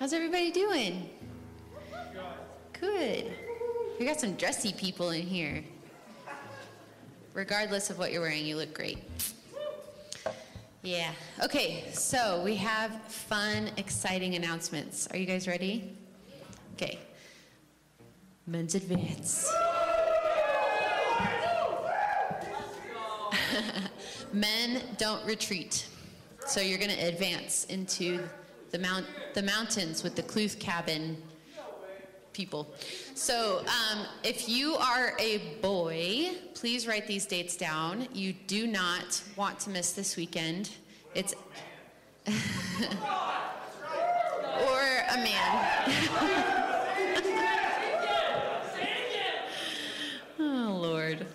How's everybody doing? Good. We got some dressy people in here. Regardless of what you're wearing, you look great. Yeah. Okay, so we have fun, exciting announcements. Are you guys ready? Okay. Men's Advance. Men don't retreat. So you're going to advance into the mountains with the Kluth cabin people. So if you are a boy, please write these dates down. You do not want to miss this weekend. It's or a man. Oh Lord.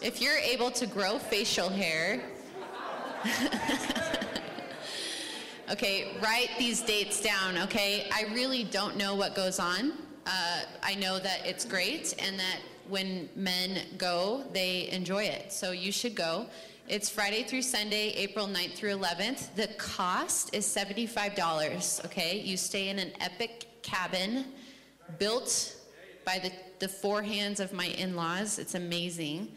If you're able to grow facial hair. Okay, write these dates down, okay? I really don't know what goes on. I know that it's great and that when men go, they enjoy it. So you should go. It's Friday through Sunday, April 9th through 11th. The cost is $75, okay? You stay in an epic cabin built by the four hands of my in-laws. It's amazing.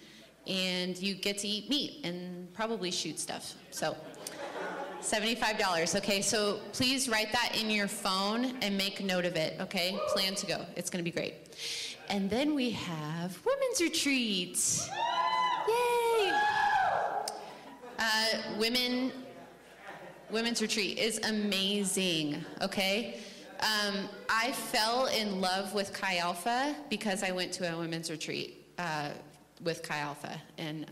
And you get to eat meat and probably shoot stuff, so. $75, okay? So please write that in your phone and make note of it, okay? Plan to go. It's going to be great. And then we have Women's Retreat. Yay! Women's Retreat is amazing, okay? I fell in love with Chi Alpha because I went to a women's retreat with Chi Alpha, and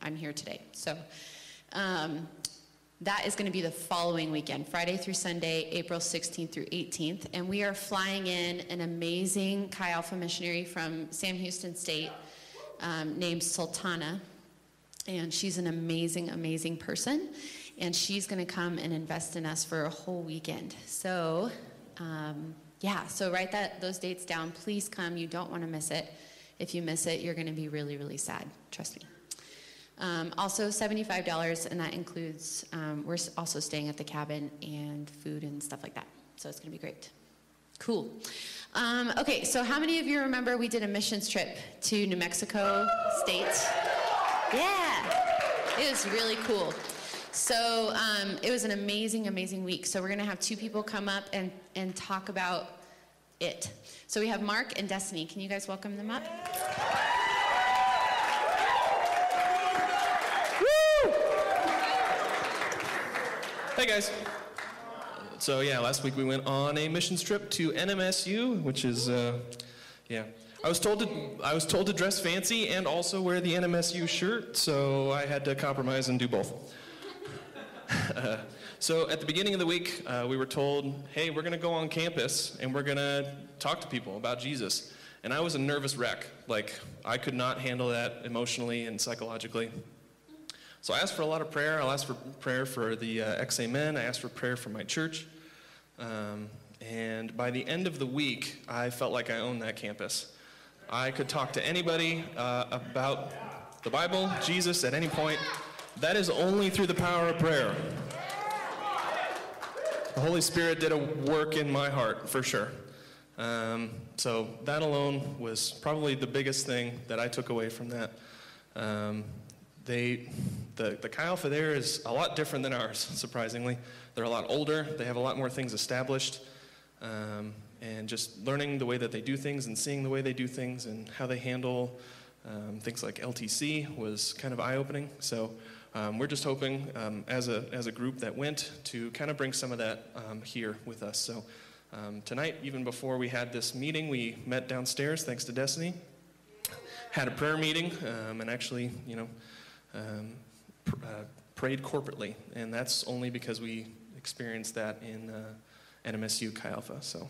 I'm here today. So... that is going to be the following weekend, Friday through Sunday, April 16th through 18th. And we are flying in an amazing Chi Alpha missionary from Sam Houston State named Sultana. And she's an amazing, amazing person. And she's going to come and invest in us for a whole weekend. So, yeah, so write those dates down. Please come. You don't want to miss it. If you miss it, you're going to be really, really sad. Trust me. Also $75, and that includes, we're also staying at the cabin and food and stuff like that. So it's going to be great. Cool. Okay, so how many of you remember we did a missions trip to New Mexico State? Yeah. It was really cool. So it was an amazing, amazing week. So we're going to have two people come up and talk about it. So we have Mark and Destiny. Can you guys welcome them up? Hey guys. So yeah, last week we went on a missions trip to NMSU, which is, yeah. I was told to dress fancy and also wear the NMSU shirt, so I had to compromise and do both. So at the beginning of the week, we were told, hey, we're gonna go on campus and we're gonna talk to people about Jesus. And I was a nervous wreck. Like, I could not handle that emotionally and psychologically. So I asked for a lot of prayer. I asked for prayer for the XA men. I asked for prayer for my church. And by the end of the week, I felt like I owned that campus. I could talk to anybody about the Bible, Jesus, at any point. That is only through the power of prayer. The Holy Spirit did a work in my heart, for sure. So that alone was probably the biggest thing that I took away from that. The Chi Alpha there is a lot different than ours, surprisingly. They're a lot older, they have a lot more things established, and just learning the way that they do things and seeing the way they do things and how they handle things like LTC was kind of eye-opening. So we're just hoping, as a group that went, to kind of bring some of that here with us. So tonight, even before we had this meeting, we met downstairs, thanks to Destiny, had a prayer meeting, and actually, prayed corporately, and that's only because we experienced that in NMSU Chi Alpha. So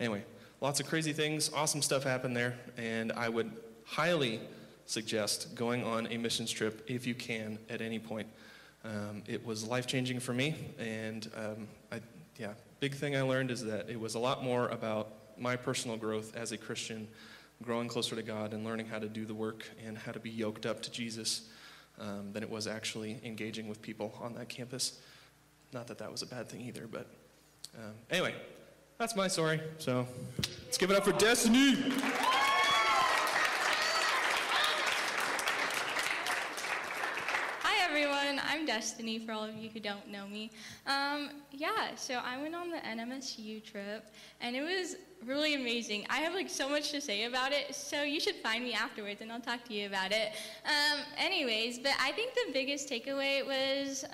anyway, lots of crazy things, awesome stuff happened there, and I would highly suggest going on a missions trip if you can at any point. It was life-changing for me, and big thing I learned is that it was a lot more about my personal growth as a Christian, growing closer to God and learning how to do the work and how to be yoked up to Jesus than it was actually engaging with people on that campus. Not that that was a bad thing either, but anyway, that's my story. So let's give it up for Destiny. I'm Destiny, for all of you who don't know me. So I went on the NMSU trip, and it was really amazing. I have, so much to say about it, so you should find me afterwards, and I'll talk to you about it. But I think the biggest takeaway was,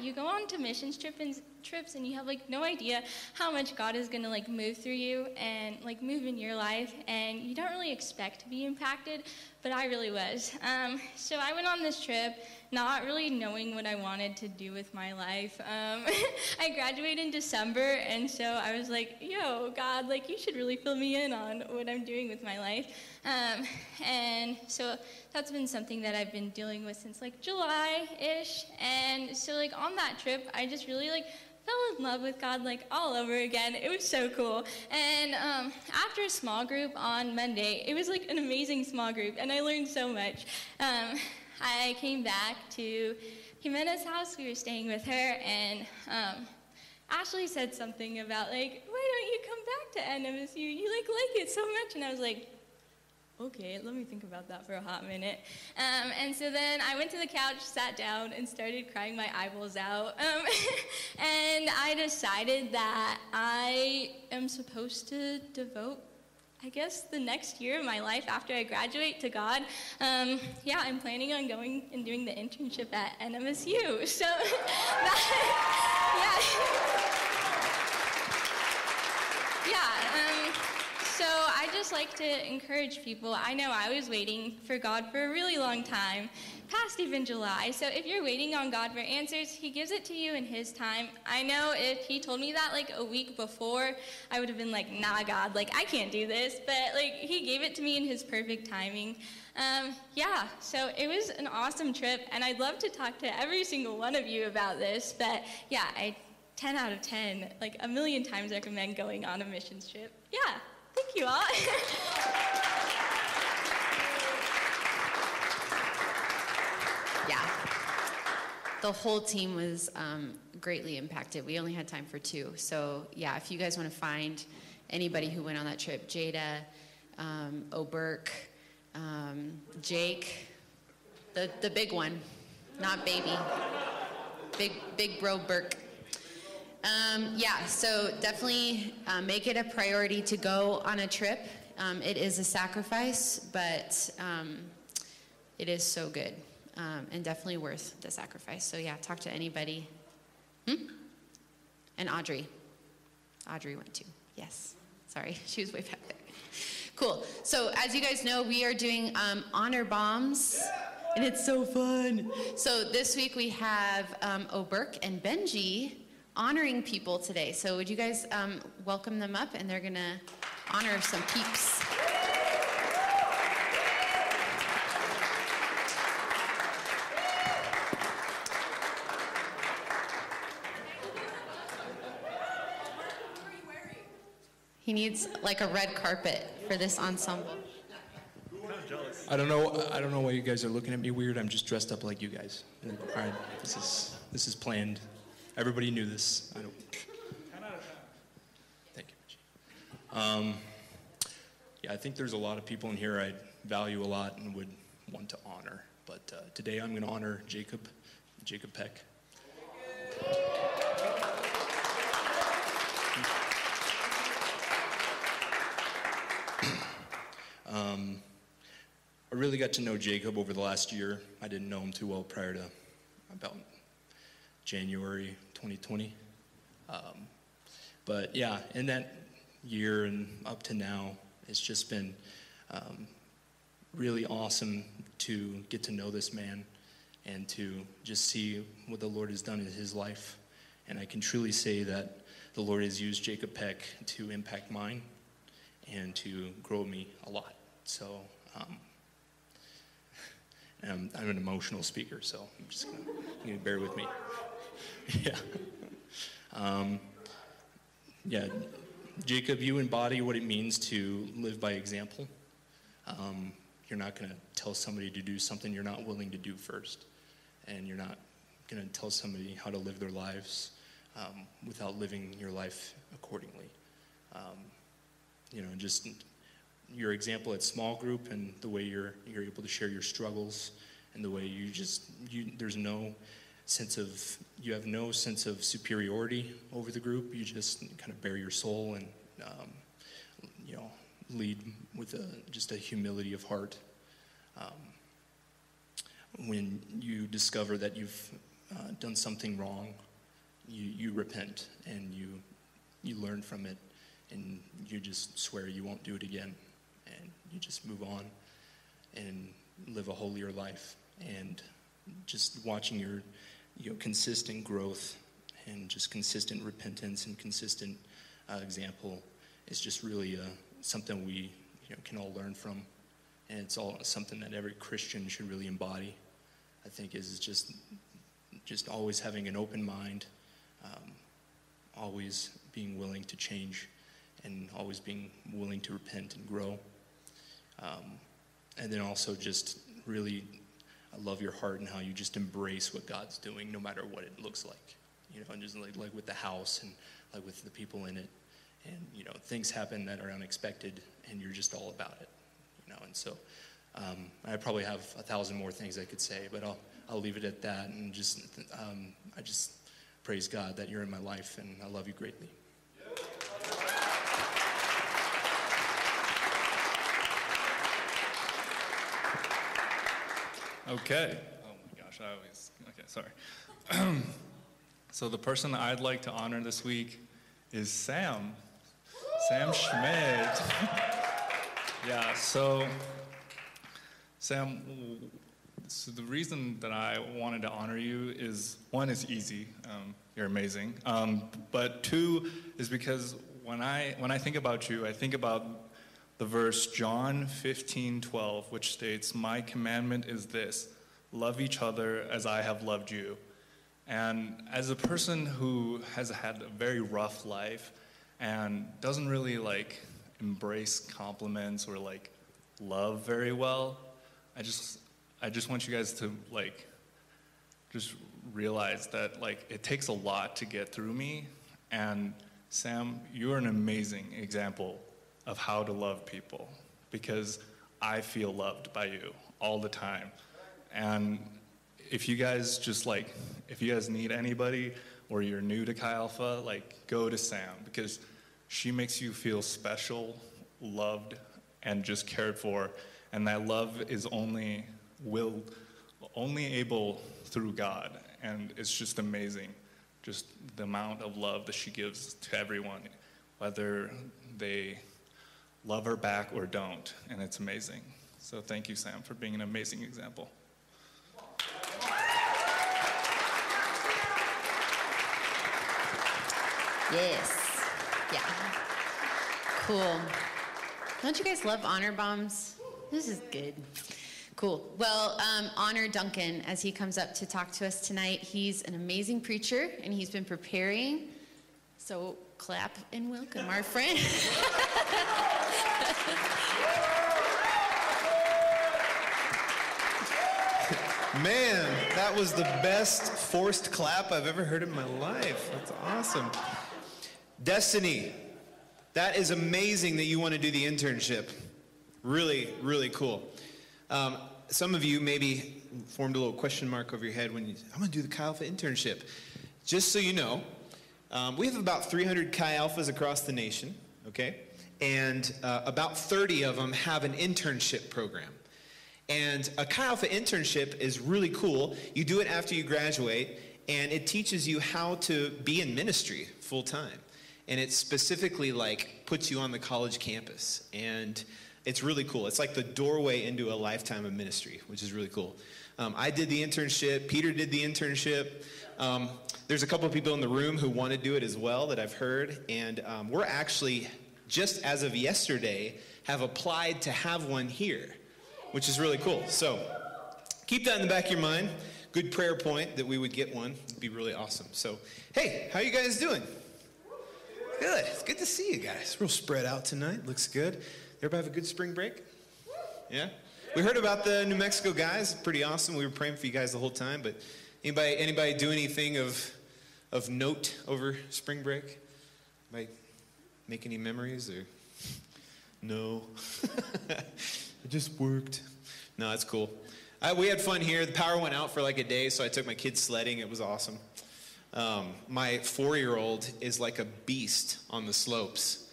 you go on to missions trips, and you have, no idea how much God is going to, move through you and, move in your life, and you don't really expect to be impacted, but I really was. So I went on this trip not really knowing what I wanted to do with my life. I graduated in December, and so I was like, yo, God, you should really fill me in on what I'm doing with my life. And so that's been something that I've been dealing with since, July-ish. And so, on that trip, I just really, fell in love with God, all over again. It was so cool. And after a small group on Monday, it was, an amazing small group, and I learned so much. I came back to Jimena's house. We were staying with her, and Ashley said something about, why don't you come back to NMSU? You, like it so much. And I was like, okay, let me think about that for a hot minute. And so then I went to the couch, sat down, and started crying my eyeballs out. And I decided that I am supposed to devote the next year of my life after I graduate to God. I'm planning on going and doing the internship at NMSU. So, So I just like to encourage people. I know I was waiting for God for a really long time, past even July. So if you're waiting on God for answers, He gives it to you in His time. I know if He told me that a week before, I would have been like, nah, God, I can't do this. But He gave it to me in His perfect timing. So it was an awesome trip, and I'd love to talk to every single one of you about this. But yeah, 10 out of 10, a million times recommend going on a missions trip. Yeah. Thank you all. Yeah. The whole team was greatly impacted. We only had time for two. So, yeah, if you guys want to find anybody who went on that trip, Jada, O'Burke, Jake, the big one, not baby, big bro Burke. So definitely make it a priority to go on a trip. It is a sacrifice, but it is so good and definitely worth the sacrifice. So yeah, talk to anybody. And Audrey went too. Yes. Sorry, she was way back there. Cool. So as you guys know, we are doing honor bombs. And it's so fun. So this week we have O'Burke and Benji honoring people today. So would you guys welcome them up, and they're going to honor some peeps. He needs a red carpet for this ensemble. I don't know why you guys are looking at me weird. I'm just dressed up like you guys. All right, this is planned. Everybody knew this. I don't. Thank you. I think there's a lot of people in here I value a lot and would want to honor. But today I'm going to honor Jacob Peck. I really got to know Jacob over the last year. I didn't know him too well prior to about January 2020, but yeah, in that year and up to now, it's just been really awesome to get to know this man and to just see what the Lord has done in his life And I can truly say that the Lord has used Jacob Peck to impact mine and to grow me a lot. So I'm an emotional speaker, so I'm just going to bear with me. Yeah. Yeah, Jacob, you embody what it means to live by example. You're not going to tell somebody to do something you're not willing to do first. And you're not going to tell somebody how to live their lives without living your life accordingly. You know, just your example at small group and the way you're able to share your struggles and the way you just, there's no sense of, you have no sense of superiority over the group. You just kind of bare your soul and, you know, lead with just a humility of heart. When you discover that you've done something wrong, you repent and you learn from it, and you just swear you won't do it again, and you just move on and live a holier life. And just watching your consistent growth and just consistent repentance and consistent example is just really something we can all learn from, and it's all something that every Christian should really embody. I think is just always having an open mind, always being willing to change, and always being willing to repent and grow. And then also just really, I love your heart and how you just embrace what God's doing, no matter what it looks like. You know, and just like with the house and like with the people in it, and things happen that are unexpected, and you're just all about it. And so I probably have 1,000 more things I could say, but I'll leave it at that. And just I just praise God that you're in my life, and I love you greatly. Okay. Oh my gosh, okay, sorry. So the person I'd like to honor this week is Sam. Sam Schmidt. Yeah, so Sam, so the reason that I wanted to honor you is, one, it's easy. You're amazing. But two is because when I think about you, I think about the verse John 15:12, which states, "My commandment is this, love each other as I have loved you." And as a person who has had a very rough life and doesn't really embrace compliments or love very well, I just want you guys to just realize that it takes a lot to get through me. And Sam, you're an amazing example of how to love people, because I feel loved by you all the time. And if you guys if you guys need anybody, or you're new to Chi Alpha, go to Sam, because she makes you feel special, loved, and just cared for. And that love is only able through God. And it's just amazing, just the amount of love that she gives to everyone, whether they love her back or don't. And it's amazing. So thank you, Sam, for being an amazing example. Yes. Yeah. Cool. Don't you guys love honor bombs? This is good. Cool. Well, honor Duncan as he comes up to talk to us tonight. He's an amazing preacher, and he's been preparing. So clap and welcome our friend. Man, that was the best forced clap I've ever heard in my life. That's awesome. Destiny, that is amazing that you want to do the internship. Really, really cool. Some of you maybe formed a little question mark over your head when you said, I'm going to do the Chi Alpha internship. Just so you know, we have about 300 Chi Alphas across the nation, okay? And about 30 of them have an internship program. And a Chi Alpha internship is really cool. You do it after you graduate, and it teaches you how to be in ministry full time. And it specifically puts you on the college campus and It's really cool. It's like the doorway into a lifetime of ministry, which is really cool. I did the internship. Peter did the internship. There's a couple of people in the room who want to do it as well that I've heard. And we're actually, just as of yesterday, have applied to have one here, which is really cool. So keep that in the back of your mind. Good prayer point that we would get one. It'd be really awesome. So, hey, how you guys doing? Good. It's good to see you guys. Real spread out tonight. Looks good. Everybody have a good spring break? Yeah? We heard about the New Mexico guys. Pretty awesome. We were praying for you guys the whole time. But anybody do anything of note over spring break? Anybody make any memories? Or no. It just worked. No, it's cool. We had fun here. The power went out for like a day, so I took my kids sledding. It was awesome. My 4-year-old is like a beast on the slopes.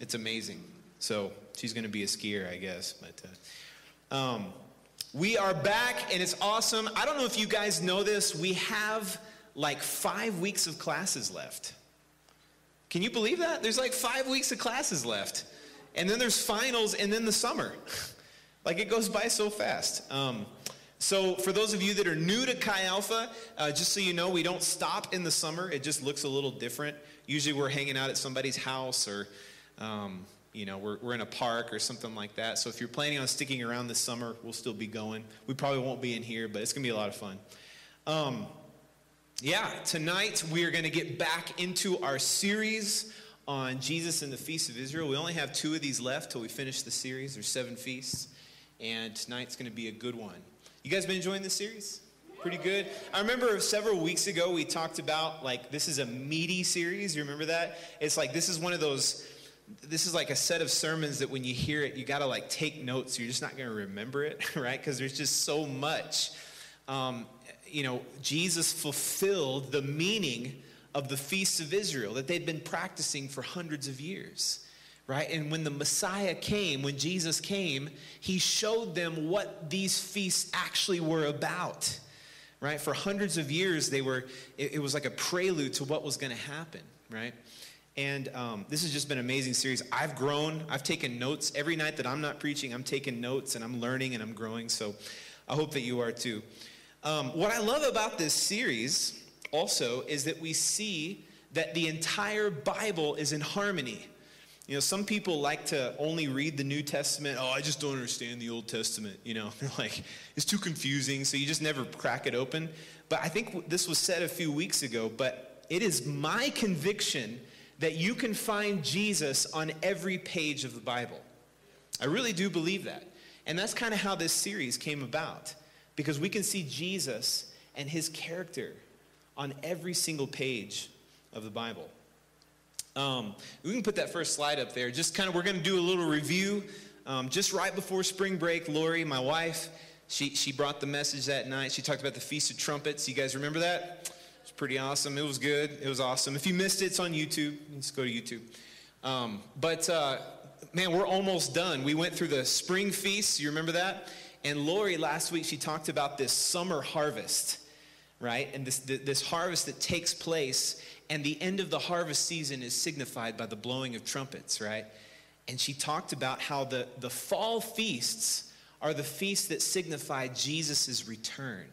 It's amazing. So she's going to be a skier, I guess. But we are back, and it's awesome. I don't know if you guys know this. We have like 5 weeks of classes left. Can you believe that? There's like 5 weeks of classes left. And then there's finals, and then the summer. Like, it goes by so fast. So for those of you that are new to Chi Alpha, just so you know, we don't stop in the summer. It just looks a little different. Usually we're hanging out at somebody's house or... you know, we're in a park or something like that. So if you're planning on sticking around this summer, we'll still be going. We probably won't be in here, but it's going to be a lot of fun. Tonight we are going to get back into our series on Jesus and the Feast of Israel. We only have 2 of these left till we finish the series. There's 7 feasts, and tonight's going to be a good one. You guys been enjoying this series? Pretty good. I remember several weeks ago we talked about, like, this is a meaty series. You remember that? It's like this is one of those... This is like a set of sermons that when you hear it, you got to like take notes. You're just not going to remember it, right? Because there's just so much. You know, Jesus fulfilled the meaning of the Feast of Israel that they'd been practicing for hundreds of years, right? And when the Messiah came, when Jesus came, he showed them what these feasts actually were about, right? For hundreds of years, they were, it was like a prelude to what was going to happen, right? And this has just been an amazing series. I've grown. I've taken notes. Every night that I'm not preaching, I'm taking notes, and I'm learning, and I'm growing. So I hope that you are too. What I love about this series also is that we see that the entire Bible is in harmony. You know, some people like to only read the New Testament. Oh, I just don't understand the Old Testament. You know, they're like, it's too confusing, so you just never crack it open. But I think this was said a few weeks ago, but it is my conviction that you can find Jesus on every page of the Bible. I really do believe that. And that's kind of how this series came about, because we can see Jesus and his character on every single page of the Bible. We can put that first slide up there. Just kind of, we're going to do a little review. Just right before spring break, Lori, my wife, she brought the message that night. She talked about the Feast of Trumpets. You guys remember that? It's pretty awesome. It was good. It was awesome. If you missed it, it's on YouTube. Just go to YouTube. Man, we're almost done. We went through the spring feast. You remember that? And Lori, last week, she talked about this summer harvest, right? And this harvest that takes place, and the end of the harvest season is signified by the blowing of trumpets, right? And she talked about how the fall feasts are the feasts that signify Jesus' return.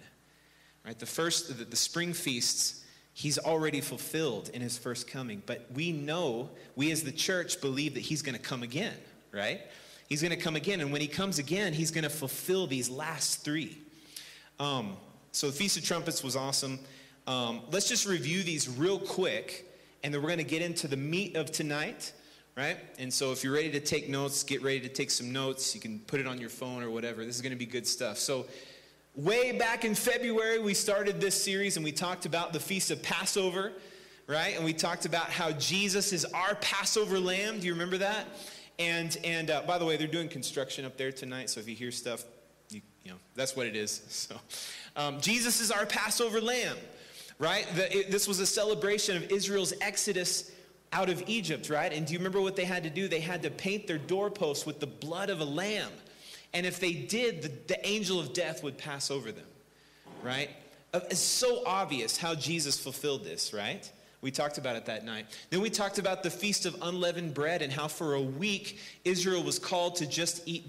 Right, the spring feasts, he's already fulfilled in his first coming. But we know, we as the church believe that he's going to come again, right? He's going to come again. And when he comes again, he's going to fulfill these last 3. So the Feast of Trumpets was awesome. Let's just review these real quick, and then we're going to get into the meat of tonight, right? And so if you're ready to take notes, get ready to take some notes. You can put it on your phone or whatever. This is going to be good stuff. So way back in February, we started this series, and we talked about the Feast of Passover, right? And we talked about how Jesus is our Passover lamb. Do you remember that? And by the way, they're doing construction up there tonight, so if you hear stuff, you know, that's what it is. So Jesus is our Passover lamb, right? This was a celebration of Israel's Exodus out of Egypt, right? And do you remember what they had to do? They had to paint their doorposts with the blood of a lamb. And if they did, the angel of death would pass over them, right? It's so obvious how Jesus fulfilled this, right? We talked about it that night. Then we talked about the Feast of Unleavened Bread and how for a week Israel was called to just eat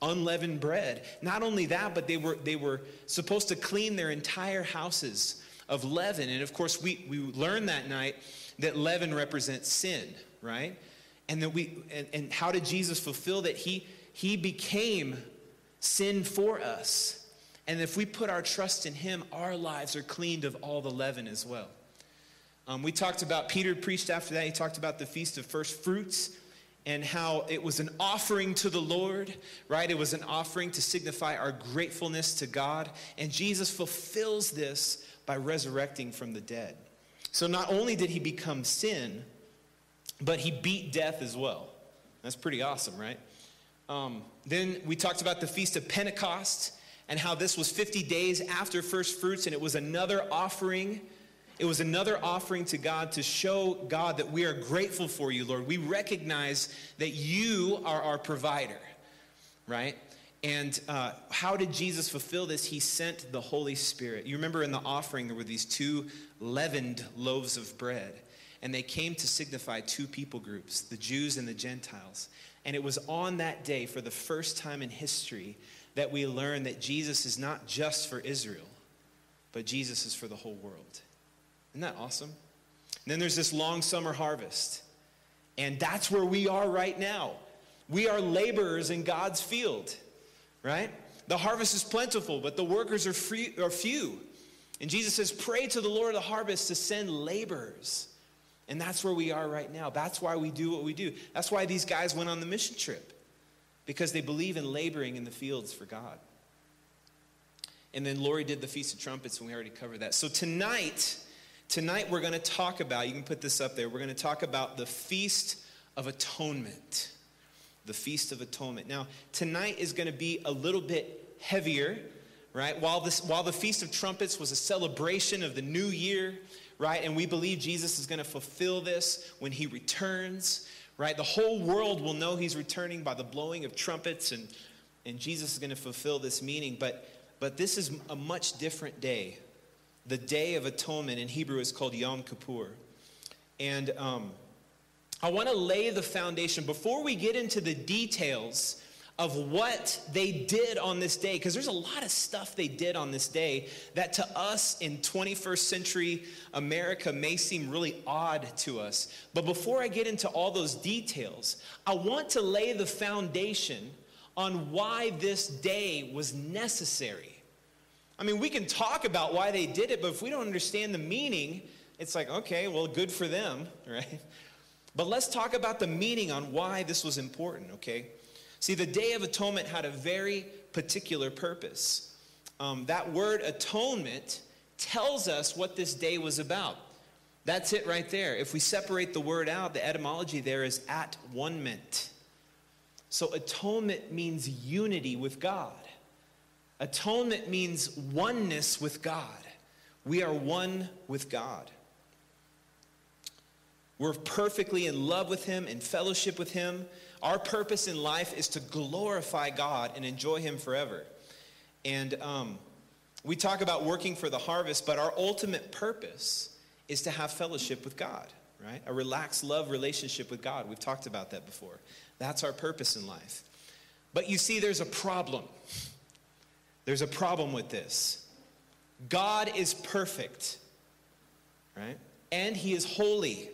unleavened bread. Not only that, but they were supposed to clean their entire houses of leaven. And of course, we learned that night that leaven represents sin, right? And that and how did Jesus fulfill that? He became sin for us. And if we put our trust in him, our lives are cleaned of all the leaven as well. We talked about, Peter preached after that, he talked about the Feast of First Fruits and how it was an offering to the Lord, right? It was an offering to signify our gratefulness to God. And Jesus fulfills this by resurrecting from the dead. So not only did he become sin, but he beat death as well. That's pretty awesome, right? Then we talked about the Feast of Pentecost and how this was 50 days after First Fruits, and it was another offering. It was another offering to God to show God that we are grateful for you, Lord. We recognize that you are our provider, right? And how did Jesus fulfill this? He sent the Holy Spirit. You remember in the offering there were these two leavened loaves of bread, and they came to signify two people groups, the Jews and the Gentiles. And it was on that day, for the first time in history, that we learn that Jesus is not just for Israel, but Jesus is for the whole world. Isn't that awesome? And then there's this long summer harvest. And that's where we are right now. We are laborers in God's field, right? The harvest is plentiful, but the workers are few. And Jesus says, pray to the Lord of the harvest to send laborers. And that's where we are right now. That's why we do what we do. That's why these guys went on the mission trip, because they believe in laboring in the fields for God. And then Lori did the Feast of Trumpets, and we already covered that. So tonight we're going to talk about, you can put this up there, we're going to talk about the Feast of Atonement. The Feast of Atonement. Now, tonight is going to be a little bit heavier, right? While the Feast of Trumpets was a celebration of the new year, right? And we believe Jesus is going to fulfill this when he returns, right? The whole world will know he's returning by the blowing of trumpets, and Jesus is going to fulfill this meaning. But this is a much different day. The Day of Atonement in Hebrew is called Yom Kippur. And I want to lay the foundation before we get into the details of what they did on this day, because there's a lot of stuff they did on this day that to us in 21st century America may seem really odd to us. But before I get into all those details, I want to lay the foundation on why this day was necessary. I mean, we can talk about why they did it, but if we don't understand the meaning, it's like, okay, well, good for them, right? But let's talk about the meaning on why this was important, okay? See, the Day of Atonement had a very particular purpose. That word atonement tells us what this day was about. That's it right there. If we separate the word out, the etymology there is at one-ment. So atonement means unity with God. Atonement means oneness with God. We are one with God. We're perfectly in love with him, in fellowship with him. Our purpose in life is to glorify God and enjoy him forever. And we talk about working for the harvest, but our ultimate purpose is to have fellowship with God, right? A relaxed love relationship with God. We've talked about that before. That's our purpose in life. But you see, there's a problem. There's a problem with this. God is perfect, right? And he is holy.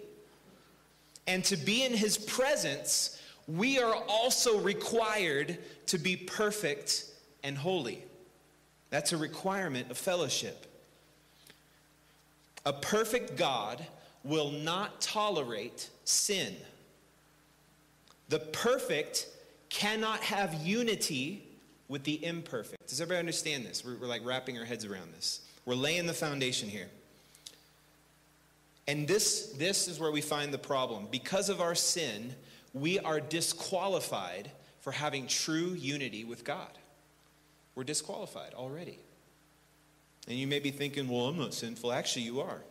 And to be in his presence, we are also required to be perfect and holy. That's a requirement of fellowship. A perfect God will not tolerate sin. The perfect cannot have unity with the imperfect. Does everybody understand this? We're like wrapping our heads around this. We're laying the foundation here. And this is where we find the problem. Because of our sin, we are disqualified for having true unity with God. We're disqualified already. And you may be thinking, well, I'm not sinful. Actually, you are.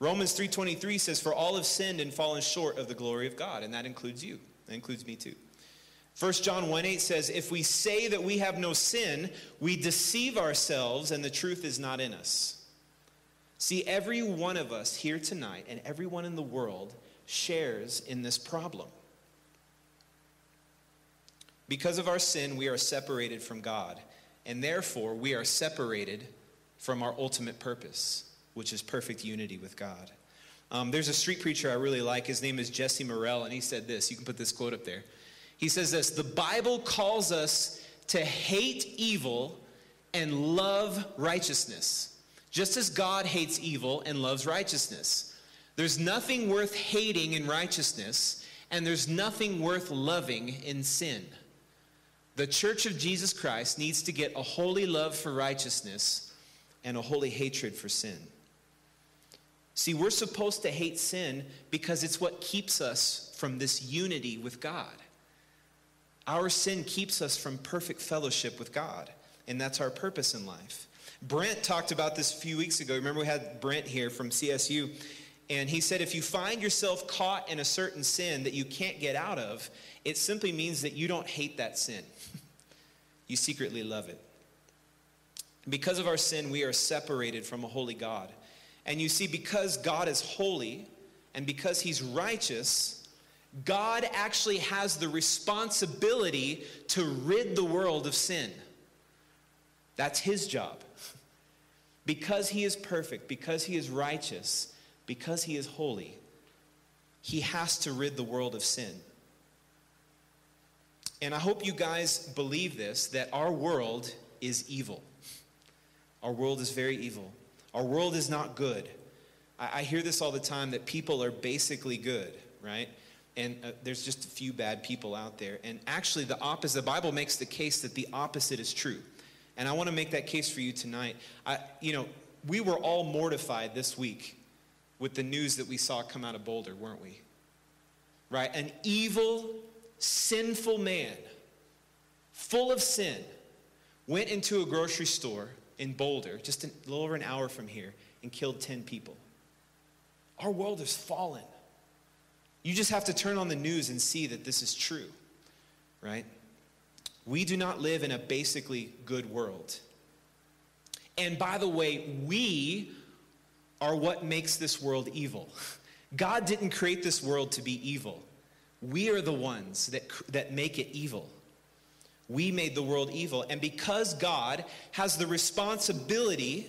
Romans 3:23 says, for all have sinned and fallen short of the glory of God. And that includes you. That includes me too. 1 John 1:8 says, if we say that we have no sin, we deceive ourselves and the truth is not in us. See, every one of us here tonight and everyone in the world shares in this problem. Because of our sin, we are separated from God, and therefore we are separated from our ultimate purpose, which is perfect unity with God. There's a street preacher I really like. His name is Jesse Morrell, and he said this. You can put this quote up there. He says this: the Bible calls us to hate evil and love righteousness, just as God hates evil and loves righteousness. There's nothing worth hating in righteousness, and there's nothing worth loving in sin. The Church of Jesus Christ needs to get a holy love for righteousness and a holy hatred for sin. See, we're supposed to hate sin because it's what keeps us from this unity with God. Our sin keeps us from perfect fellowship with God, and that's our purpose in life. Brent talked about this a few weeks ago. Remember, we had Brent here from CSU, and he said if you find yourself caught in a certain sin that you can't get out of, it simply means that you don't hate that sin. You secretly love it. Because of our sin, we are separated from a holy God. And you see, because God is holy and because he's righteous, God actually has the responsibility to rid the world of sin. That's his job. Because he is perfect, because he is righteous, because he is holy, he has to rid the world of sin. And I hope you guys believe this, that our world is evil. Our world is very evil. Our world is not good. I hear this all the time, that people are basically good, right? And there's just a few bad people out there. And actually, the opposite, the Bible makes the case that the opposite is true. And I want to make that case for you tonight. We were all mortified this week with the news that we saw come out of Boulder, weren't we? Right? An evil, sinful man, full of sin, went into a grocery store in Boulder, just a little over an hour from here, and killed 10 people. Our world is fallen. You just have to turn on the news and see that this is true, right? We do not live in a basically good world. And by the way, we are what makes this world evil. God didn't create this world to be evil. We are the ones that make it evil. We made the world evil. And because God has the responsibility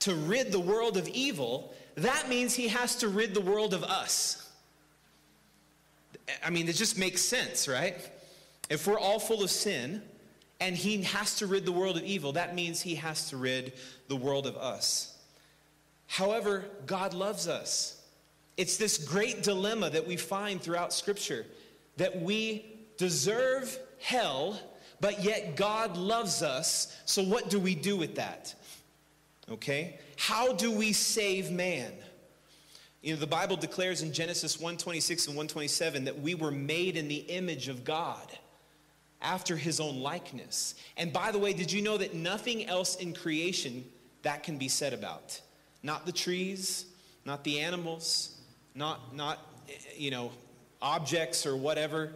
to rid the world of evil, that means he has to rid the world of us. I mean, it just makes sense, right? If we're all full of sin and he has to rid the world of evil, that means he has to rid the world of us. However, God loves us. It's this great dilemma that we find throughout Scripture, that we deserve hell, but yet God loves us. So what do we do with that? Okay? How do we save man? You know, the Bible declares in Genesis 1:26 and 1:27 that we were made in the image of God, after his own likeness. And by the way, did you know that nothing else in creation that can be said about? Not the trees, not the animals, not objects or whatever,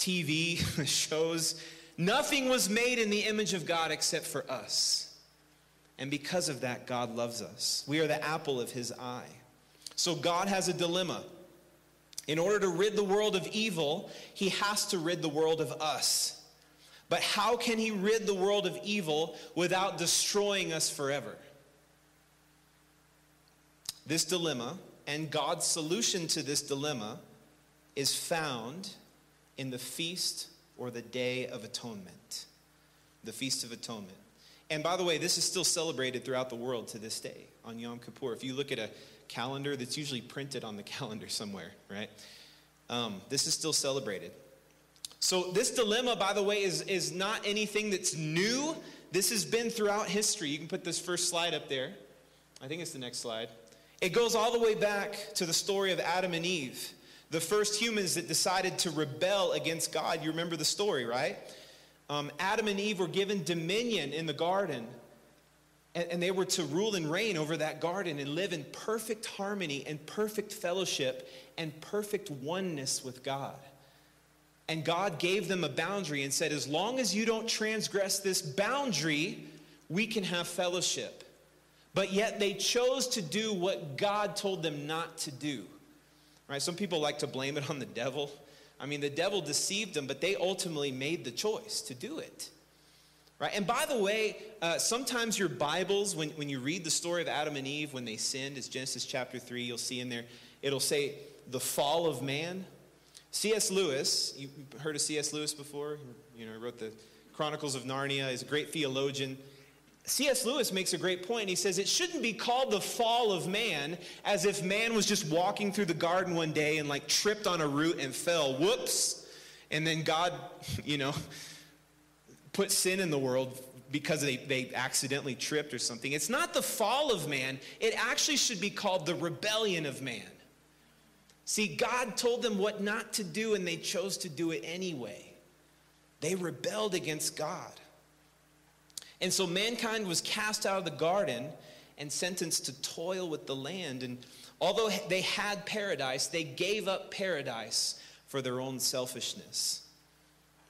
TV shows. Nothing was made in the image of God except for us. And because of that, God loves us. We are the apple of his eye. So God has a dilemma. In order to rid the world of evil, he has to rid the world of us. But how can he rid the world of evil without destroying us forever? This dilemma, and God's solution to this dilemma, is found in the feast or the Day of Atonement. The Feast of Atonement. And by the way, this is still celebrated throughout the world to this day on Yom Kippur. If you look at a calendar, that's usually printed on the calendar somewhere, right? This is still celebrated. So this dilemma, by the way, is not anything that's new. This has been throughout history. You can put this first slide up there. I think it's the next slide. It goes all the way back to the story of Adam and Eve, the first humans that decided to rebel against God. You remember the story, right? Adam and Eve were given dominion in the garden, and they were to rule and reign over that garden and live in perfect harmony and perfect fellowship and perfect oneness with God. And God gave them a boundary and said, as long as you don't transgress this boundary, we can have fellowship. But yet they chose to do what God told them not to do. Right? Some people like to blame it on the devil. I mean, the devil deceived them, but they ultimately made the choice to do it. Right? And by the way, sometimes your Bibles, when you read the story of Adam and Eve, when they sinned, it's Genesis chapter 3, you'll see in there, it'll say, the fall of man. C.S. Lewis, you heard of C.S. Lewis before? You know, wrote the Chronicles of Narnia, he's a great theologian. C.S. Lewis makes a great point. He says, it shouldn't be called the fall of man as if man was just walking through the garden one day and like tripped on a root and fell. Whoops. And then God, you know, put sin in the world because they accidentally tripped or something. It's not the fall of man. It actually should be called the rebellion of man. See, God told them what not to do, and they chose to do it anyway. They rebelled against God. And so mankind was cast out of the garden and sentenced to toil with the land. And although they had paradise, they gave up paradise for their own selfishness.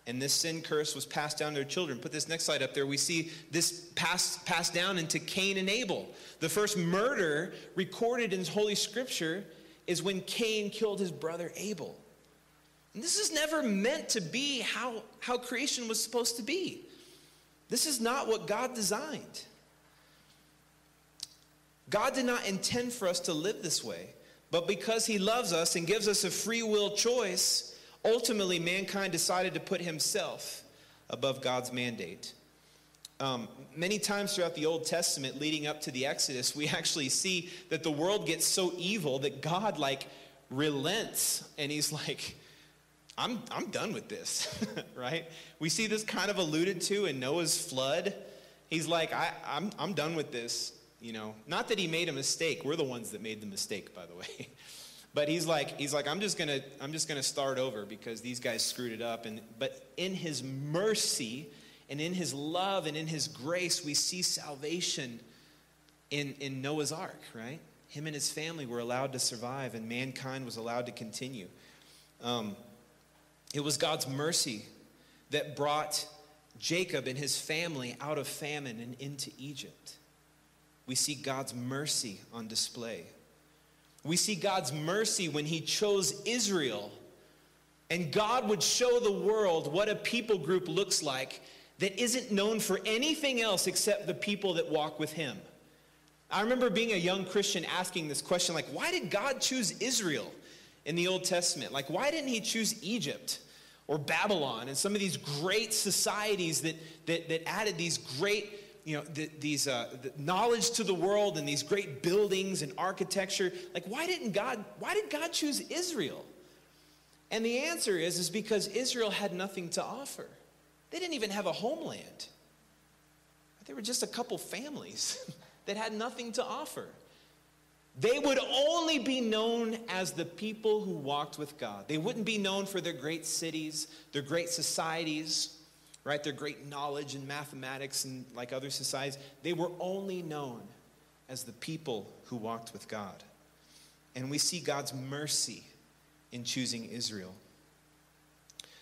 And this sin curse was passed down to their children. Put this next slide up there. We see this passed down into Cain and Abel. The first murder recorded in Holy Scripture is when Cain killed his brother Abel. And this is never meant to be how creation was supposed to be. This is not what God designed. God did not intend for us to live this way, but because he loves us and gives us a free will choice, ultimately mankind decided to put himself above God's mandate. Many times throughout the Old Testament leading up to the Exodus, we actually see that the world gets so evil that God like relents and he's like, I'm done with this, right? We see this kind of alluded to in Noah's flood. He's like, I'm done with this, you know. Not that he made a mistake. We're the ones that made the mistake, by the way. But he's like, I'm just gonna start over because these guys screwed it up. But in his mercy and in his love and in his grace, we see salvation in Noah's Ark, right? Him and his family were allowed to survive, and mankind was allowed to continue. It was God's mercy that brought Jacob and his family out of famine and into Egypt. We see God's mercy on display. We see God's mercy when he chose Israel, and God would show the world what a people group looks like that isn't known for anything else except the people that walk with him. I remember being a young Christian asking this question, like, why did God choose Israel in the Old Testament? Like, why didn't he choose Egypt or Babylon and some of these great societies that added these great, you know, the knowledge to the world and these great buildings and architecture? Like, why did God choose Israel? And the answer is because Israel had nothing to offer. They didn't even have a homeland. They were just a couple families that had nothing to offer. They would only be known as the people who walked with God. They wouldn't be known for their great cities, their great societies, right? Their great knowledge in mathematics and like other societies. They were only known as the people who walked with God. And we see God's mercy in choosing Israel.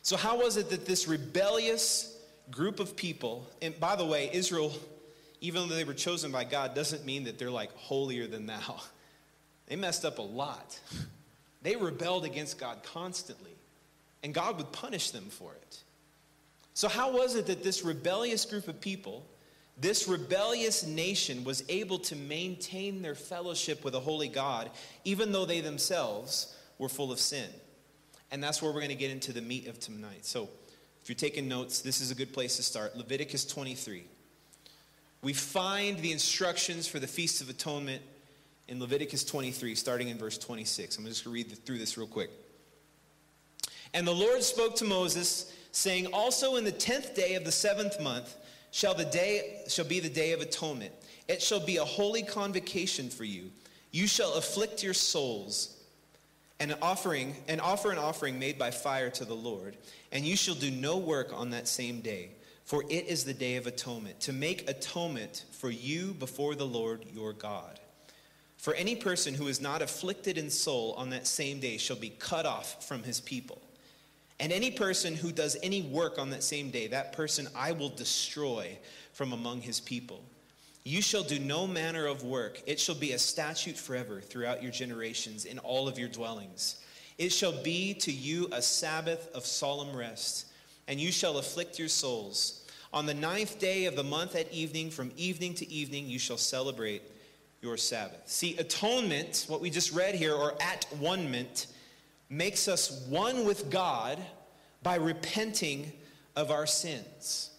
So how was it that this rebellious group of people, and by the way, Israel, even though they were chosen by God, doesn't mean that they're like holier than thou. They messed up a lot. They rebelled against God constantly, and God would punish them for it. So how was it that this rebellious group of people, this rebellious nation, was able to maintain their fellowship with a holy God, even though they themselves were full of sin? And that's where we're going to get into the meat of tonight. So if you're taking notes, this is a good place to start. Leviticus 23. We find the instructions for the Feast of Atonement in Leviticus 23, starting in verse 26. I'm just going to read through this real quick. And the Lord spoke to Moses, saying, "Also in the 10th day of the 7th month shall be the day of atonement. It shall be a holy convocation for you. You shall afflict your souls and offer an offering made by fire to the Lord. And you shall do no work on that same day. For it is the day of atonement, to make atonement for you before the Lord your God. For any person who is not afflicted in soul on that same day shall be cut off from his people. And any person who does any work on that same day, that person I will destroy from among his people. You shall do no manner of work. It shall be a statute forever throughout your generations in all of your dwellings. It shall be to you a Sabbath of solemn rest, and you shall afflict your souls. On the 9th day of the month at evening, from evening to evening, you shall celebrate your Sabbath. See, atonement, what we just read here, or at-one-ment, makes us one with God by repenting of our sins.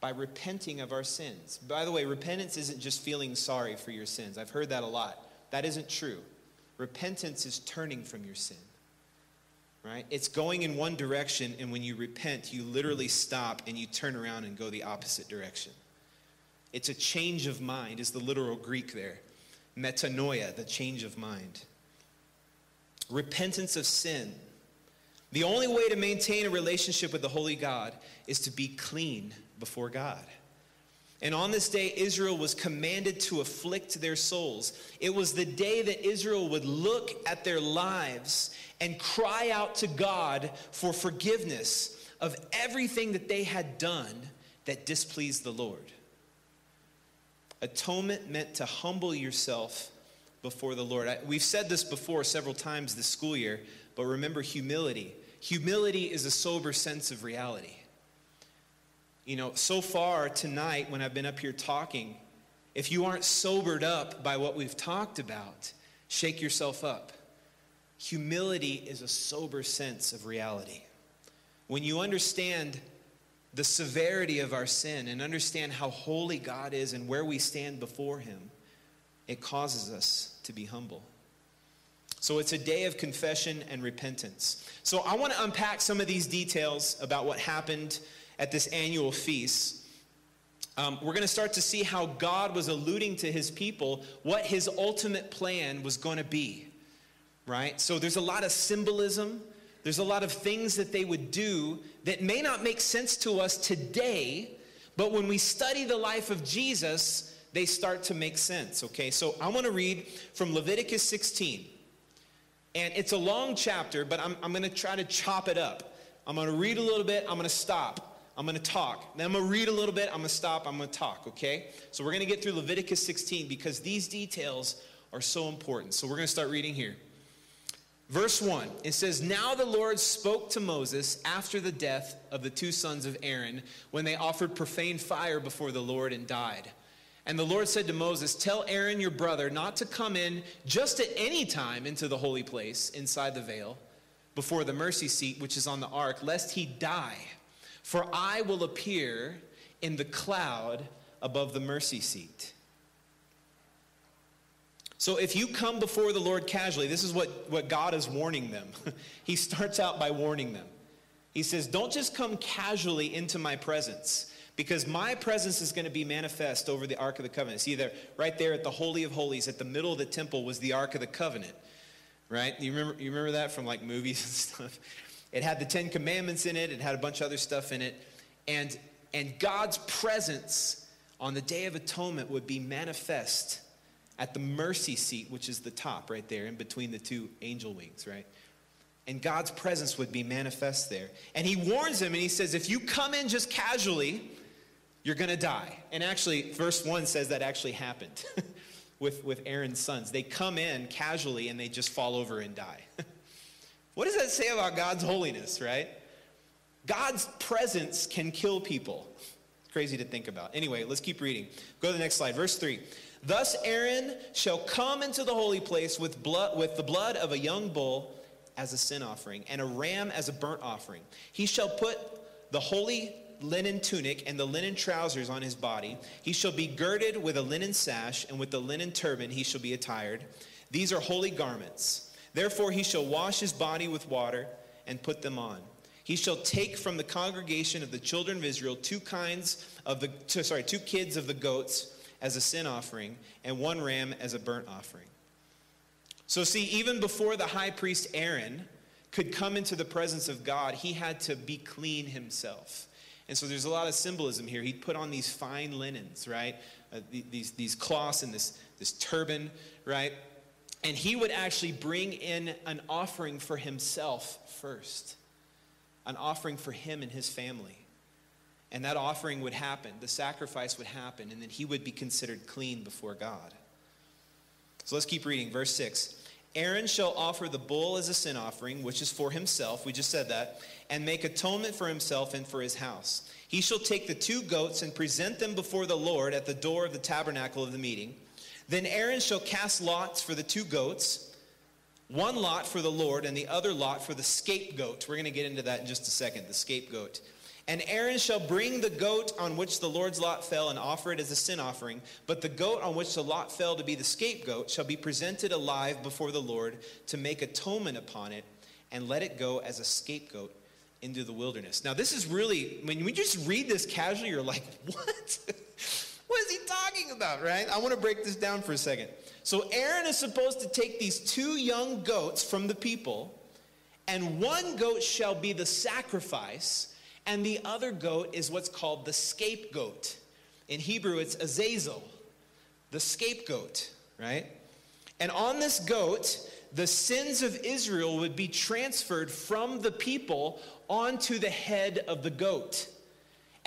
By repenting of our sins. By the way, repentance isn't just feeling sorry for your sins. I've heard that a lot. That isn't true. Repentance is turning from your sin, right? It's going in one direction, and when you repent, you literally stop and you turn around and go the opposite direction. It's a change of mind, is the literal Greek there. Metanoia, the change of mind. Repentance of sin. The only way to maintain a relationship with the Holy God is to be clean before God. And on this day, Israel was commanded to afflict their souls. It was the day that Israel would look at their lives and cry out to God for forgiveness of everything that they had done that displeased the Lord. Atonement meant to humble yourself before the Lord. We've said this before several times this school year, but remember humility. Humility is a sober sense of reality. You know, so far tonight when I've been up here talking, if you aren't sobered up by what we've talked about, shake yourself up. Humility is a sober sense of reality. When you understand the severity of our sin and understand how holy God is and where we stand before him, it causes us to be humble. So it's a day of confession and repentance. So I want to unpack some of these details about what happened at this annual feast. We're going to start to see how God was alluding to his people what his ultimate plan was going to be, right? So there's a lot of symbolism. There's a lot of things that they would do that may not make sense to us today, but when we study the life of Jesus, they start to make sense, okay? So I want to read from Leviticus 16. And it's a long chapter, but I'm going to try to chop it up. I'm going to read a little bit. I'm going to stop. I'm going to talk. Then I'm going to read a little bit. I'm going to stop. I'm going to talk, okay? So we're going to get through Leviticus 16 because these details are so important. So we're going to start reading here. Verse 1, it says, "Now the Lord spoke to Moses after the death of the two sons of Aaron when they offered profane fire before the Lord and died. And the Lord said to Moses, 'Tell Aaron your brother not to come in just at any time into the holy place inside the veil before the mercy seat which is on the ark, lest he die. For I will appear in the cloud above the mercy seat.'" So if you come before the Lord casually, this is what God is warning them. He starts out by warning them. He says, don't just come casually into my presence, because my presence is going to be manifest over the Ark of the Covenant. See, there, right there at the Holy of Holies, at the middle of the temple was the Ark of the Covenant, right? You remember that from like movies and stuff? It had the Ten Commandments in it. It had a bunch of other stuff in it. And God's presence on the Day of Atonement would be manifest at the mercy seat, which is the top right there in between the two angel wings, right? And God's presence would be manifest there. And he warns them and he says, if you come in just casually, you're going to die. And actually, verse 1 says that actually happened with Aaron's sons. They come in casually and they just fall over and die. What does that say about God's holiness, right? God's presence can kill people. It's crazy to think about. Anyway, let's keep reading. Go to the next slide. Verse 3. "Thus Aaron shall come into the holy place with the blood of a young bull as a sin offering and a ram as a burnt offering. He shall put the holy linen tunic and the linen trousers on his body. He shall be girded with a linen sash, and with the linen turban he shall be attired. These are holy garments. Therefore he shall wash his body with water and put them on. He shall take from the congregation of the children of Israel two kids of the goats as a sin offering, and one ram as a burnt offering." So see, even before the high priest Aaron could come into the presence of God, he had to be clean himself. And so there's a lot of symbolism here. He'd put on these fine linens, right? These cloths and this turban, right? And he would actually bring in an offering for himself first, an offering for him and his family. And that offering would happen. The sacrifice would happen. And then he would be considered clean before God. So let's keep reading. Verse 6. Aaron shall offer the bull as a sin offering, which is for himself. We just said that. And make atonement for himself and for his house. He shall take the two goats and present them before the Lord at the door of the tabernacle of the meeting. Then Aaron shall cast lots for the two goats, one lot for the Lord and the other lot for the scapegoat. We're going to get into that in just a second, the scapegoat. And Aaron shall bring the goat on which the Lord's lot fell and offer it as a sin offering. But the goat on which the lot fell to be the scapegoat shall be presented alive before the Lord to make atonement upon it, and let it go as a scapegoat into the wilderness. Now this is really, when we just read this casually, you're like, what? What is he talking about, right? I want to break this down for a second. So Aaron is supposed to take these two young goats from the people, and one goat shall be the sacrifice, and the other goat is what's called the scapegoat. In Hebrew, it's azazel, the scapegoat, right? And on this goat, the sins of Israel would be transferred from the people onto the head of the goat.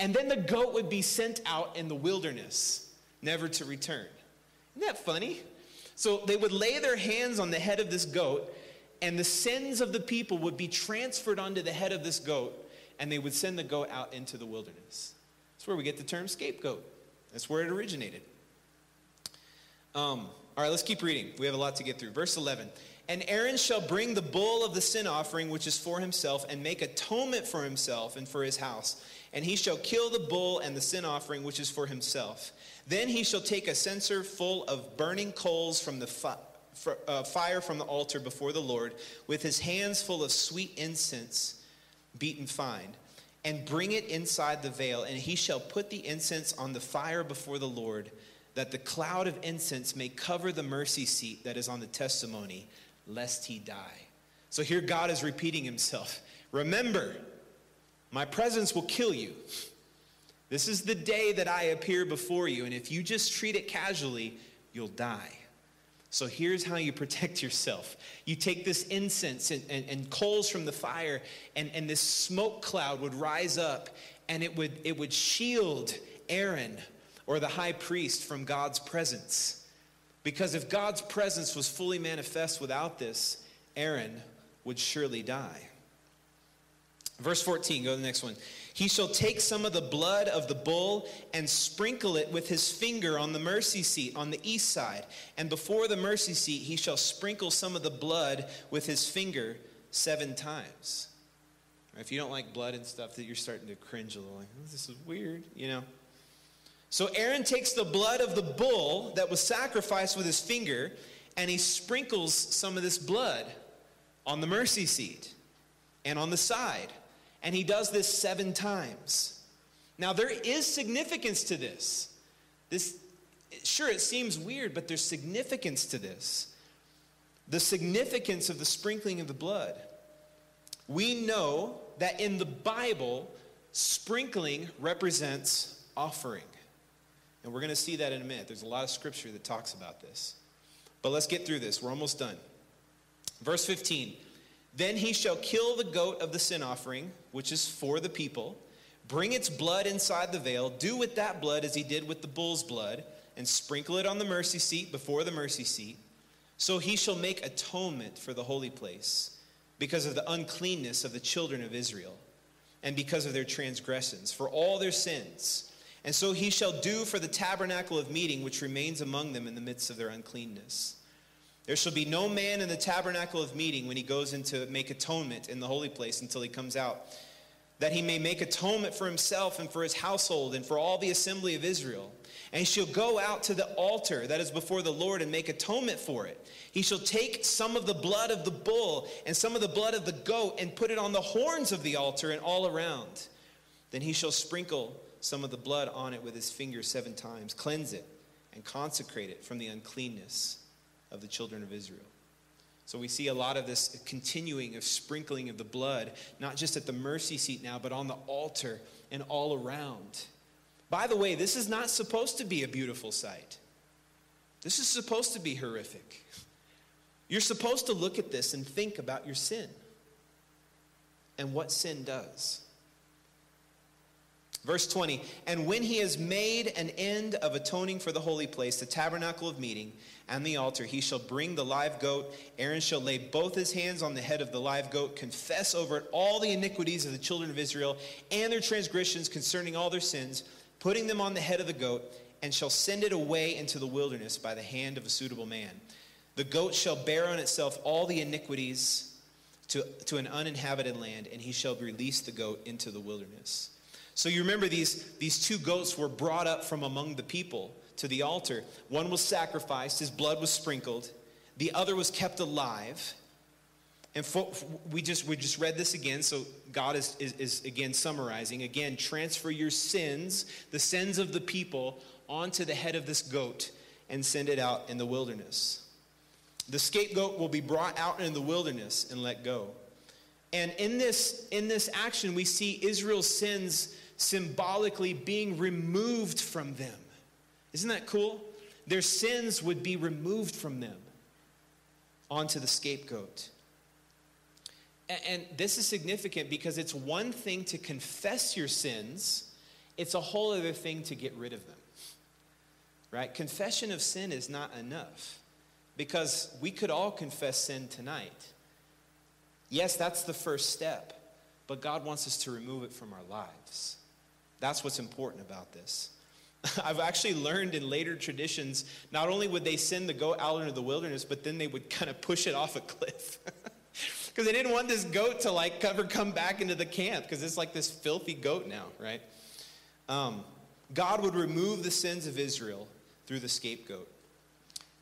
And then the goat would be sent out in the wilderness, never to return. Isn't that funny? So they would lay their hands on the head of this goat, and the sins of the people would be transferred onto the head of this goat, and they would send the goat out into the wilderness. That's where we get the term scapegoat. That's where it originated. All right, let's keep reading. We have a lot to get through. Verse 11. And Aaron shall bring the bull of the sin offering, which is for himself, and make atonement for himself and for his house. And he shall kill the bull and the sin offering, which is for himself. Then he shall take a censer full of burning coals from the fire from the altar before the Lord, with his hands full of sweet incense, beaten fine, and bring it inside the veil. And he shall put the incense on the fire before the Lord, that the cloud of incense may cover the mercy seat that is on the testimony, lest he die. So here God is repeating himself. Remember, my presence will kill you. This is the day that I appear before you, and if you just treat it casually, you'll die. So here's how you protect yourself. You take this incense and coals from the fire, and this smoke cloud would rise up, and it would shield Aaron or the high priest from God's presence. Because if God's presence was fully manifest without this, Aaron would surely die. Verse 14, go to the next one. He shall take some of the blood of the bull and sprinkle it with his finger on the mercy seat on the east side. And before the mercy seat, he shall sprinkle some of the blood with his finger 7 times. If you don't like blood and stuff, that you're starting to cringe a little. Like, oh, this is weird, you know. So Aaron takes the blood of the bull that was sacrificed with his finger, and he sprinkles some of this blood on the mercy seat and on the side. And he does this 7 times. Now, there is significance to this. Sure, it seems weird, but there's significance to this. The significance of the sprinkling of the blood. We know that in the Bible, sprinkling represents offering. And we're going to see that in a minute. There's a lot of scripture that talks about this. But let's get through this. We're almost done. Verse 15. Then he shall kill the goat of the sin offering, which is for the people, bring its blood inside the veil, do with that blood as he did with the bull's blood, and sprinkle it on the mercy seat before the mercy seat. So he shall make atonement for the holy place because of the uncleanness of the children of Israel and because of their transgressions, for all their sins. And so he shall do for the tabernacle of meeting, which remains among them in the midst of their uncleanness. There shall be no man in the tabernacle of meeting when he goes in to make atonement in the holy place until he comes out, that he may make atonement for himself and for his household and for all the assembly of Israel. And he shall go out to the altar that is before the Lord and make atonement for it. He shall take some of the blood of the bull and some of the blood of the goat and put it on the horns of the altar and all around. Then he shall sprinkle some of the blood on it with his finger 7 times, cleanse it and consecrate it from the uncleanness of the children of Israel. So we see a lot of this continuing of sprinkling of the blood, not just at the mercy seat now, but on the altar and all around. By the way, this is not supposed to be a beautiful sight. This is supposed to be horrific. You're supposed to look at this and think about your sin and what sin does. Verse 20, and when he has made an end of atoning for the holy place, the tabernacle of meeting, and the altar, he shall bring the live goat. Aaron shall lay both his hands on the head of the live goat, confess over it all the iniquities of the children of Israel and their transgressions concerning all their sins, putting them on the head of the goat, and shall send it away into the wilderness by the hand of a suitable man. The goat shall bear on itself all the iniquities to an uninhabited land, and he shall release the goat into the wilderness. So you remember these two goats were brought up from among the people to the altar. One was sacrificed, his blood was sprinkled. The other was kept alive. And we just read this again, so God is again summarizing. Again, transfer your sins, the sins of the people, onto the head of this goat and send it out in the wilderness. The scapegoat will be brought out in the wilderness and let go. And in this action, we see Israel's sins symbolically being removed from them. Isn't that cool? Their sins would be removed from them onto the scapegoat. And this is significant because it's one thing to confess your sins. It's a whole other thing to get rid of them. Right? Confession of sin is not enough. Because we could all confess sin tonight. Yes, that's the first step, but God wants us to remove it from our lives. That's what's important about this. I've actually learned in later traditions, not only would they send the goat out into the wilderness, but then they would kind of push it off a cliff. Because they didn't want this goat to like ever come back into the camp, because it's like this filthy goat now, right? God would remove the sins of Israel through the scapegoat.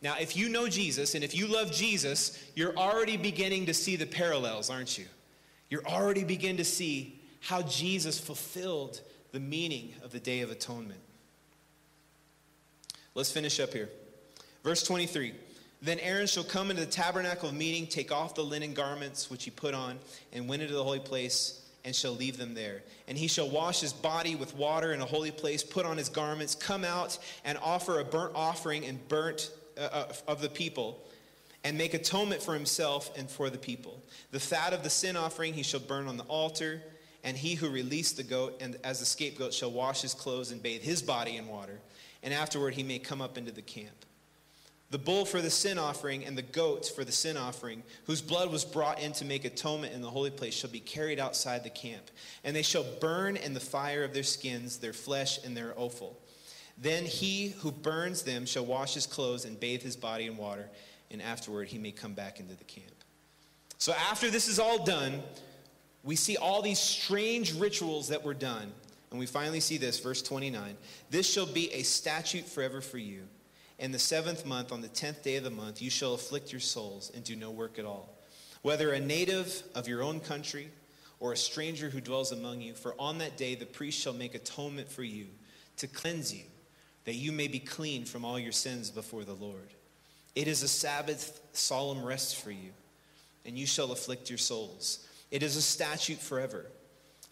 Now, if you know Jesus and if you love Jesus, you're already beginning to see the parallels, aren't you? You're already beginning to see how Jesus fulfilled the meaning of the Day of Atonement. Let's finish up here. Verse 23, then Aaron shall come into the tabernacle of meeting, take off the linen garments which he put on, and went into the holy place, and shall leave them there. And he shall wash his body with water in a holy place, put on his garments, come out and offer a burnt offering and burnt of the people, and make atonement for himself and for the people. The fat of the sin offering he shall burn on the altar, and he who released the goat and as the scapegoat shall wash his clothes and bathe his body in water, and afterward he may come up into the camp. The bull for the sin offering and the goat for the sin offering, whose blood was brought in to make atonement in the holy place, shall be carried outside the camp, and they shall burn in the fire of their skins, their flesh, and their offal. Then he who burns them shall wash his clothes and bathe his body in water, and afterward he may come back into the camp. So after this is all done, we see all these strange rituals that were done, and we finally see this, verse 29. This shall be a statute forever for you. In the 7th month, on the 10th day of the month, you shall afflict your souls and do no work at all, whether a native of your own country or a stranger who dwells among you, for on that day the priest shall make atonement for you to cleanse you, that you may be clean from all your sins before the Lord. It is a Sabbath solemn rest for you, and you shall afflict your souls. It is a statute forever.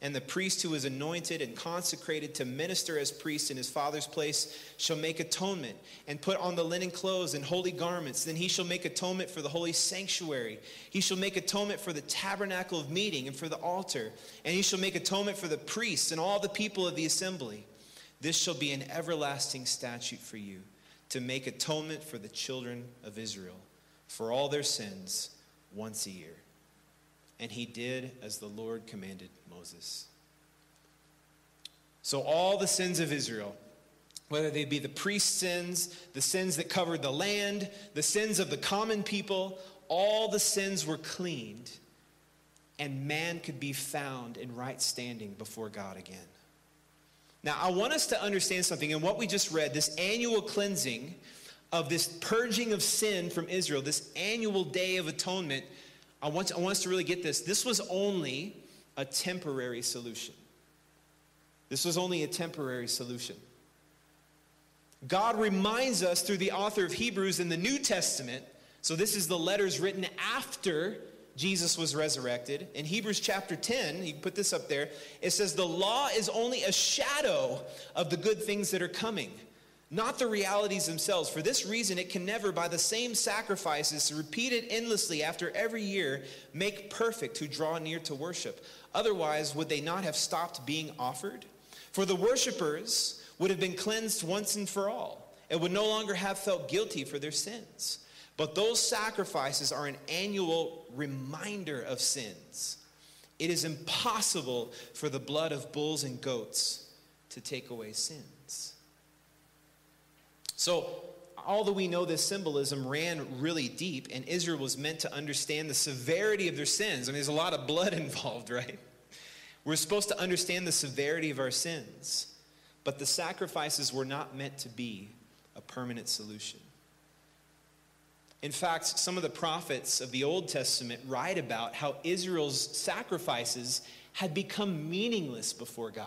And the priest who is anointed and consecrated to minister as priest in his father's place shall make atonement and put on the linen clothes and holy garments. Then he shall make atonement for the holy sanctuary. He shall make atonement for the tabernacle of meeting and for the altar. And he shall make atonement for the priests and all the people of the assembly. This shall be an everlasting statute for you, to make atonement for the children of Israel, for all their sins, once a year. And he did as the Lord commanded Moses. So all the sins of Israel, whether they be the priest's sins, the sins that covered the land, the sins of the common people, all the sins were cleaned, and man could be found in right standing before God again. Now, I want us to understand something in what we just read, this annual cleansing of this purging of sin from Israel, this annual Day of Atonement. I want us to really get this. This was only a temporary solution. This was only a temporary solution. God reminds us through the author of Hebrews in the New Testament, so this is the letters written after Jesus was resurrected. In Hebrews chapter 10, you can put this up there, it says, the law is only a shadow of the good things that are coming, not the realities themselves. For this reason, it can never, by the same sacrifices repeated endlessly after every year, make perfect who draw near to worship. Otherwise, would they not have stopped being offered? For the worshipers would have been cleansed once and for all and would no longer have felt guilty for their sins. But those sacrifices are an annual reminder of sins. It is impossible for the blood of bulls and goats to take away sins. So, although we know this symbolism ran really deep, and Israel was meant to understand the severity of their sins. I mean, there's a lot of blood involved, right? We're supposed to understand the severity of our sins, but the sacrifices were not meant to be a permanent solution. In fact, some of the prophets of the Old Testament write about how Israel's sacrifices had become meaningless before God.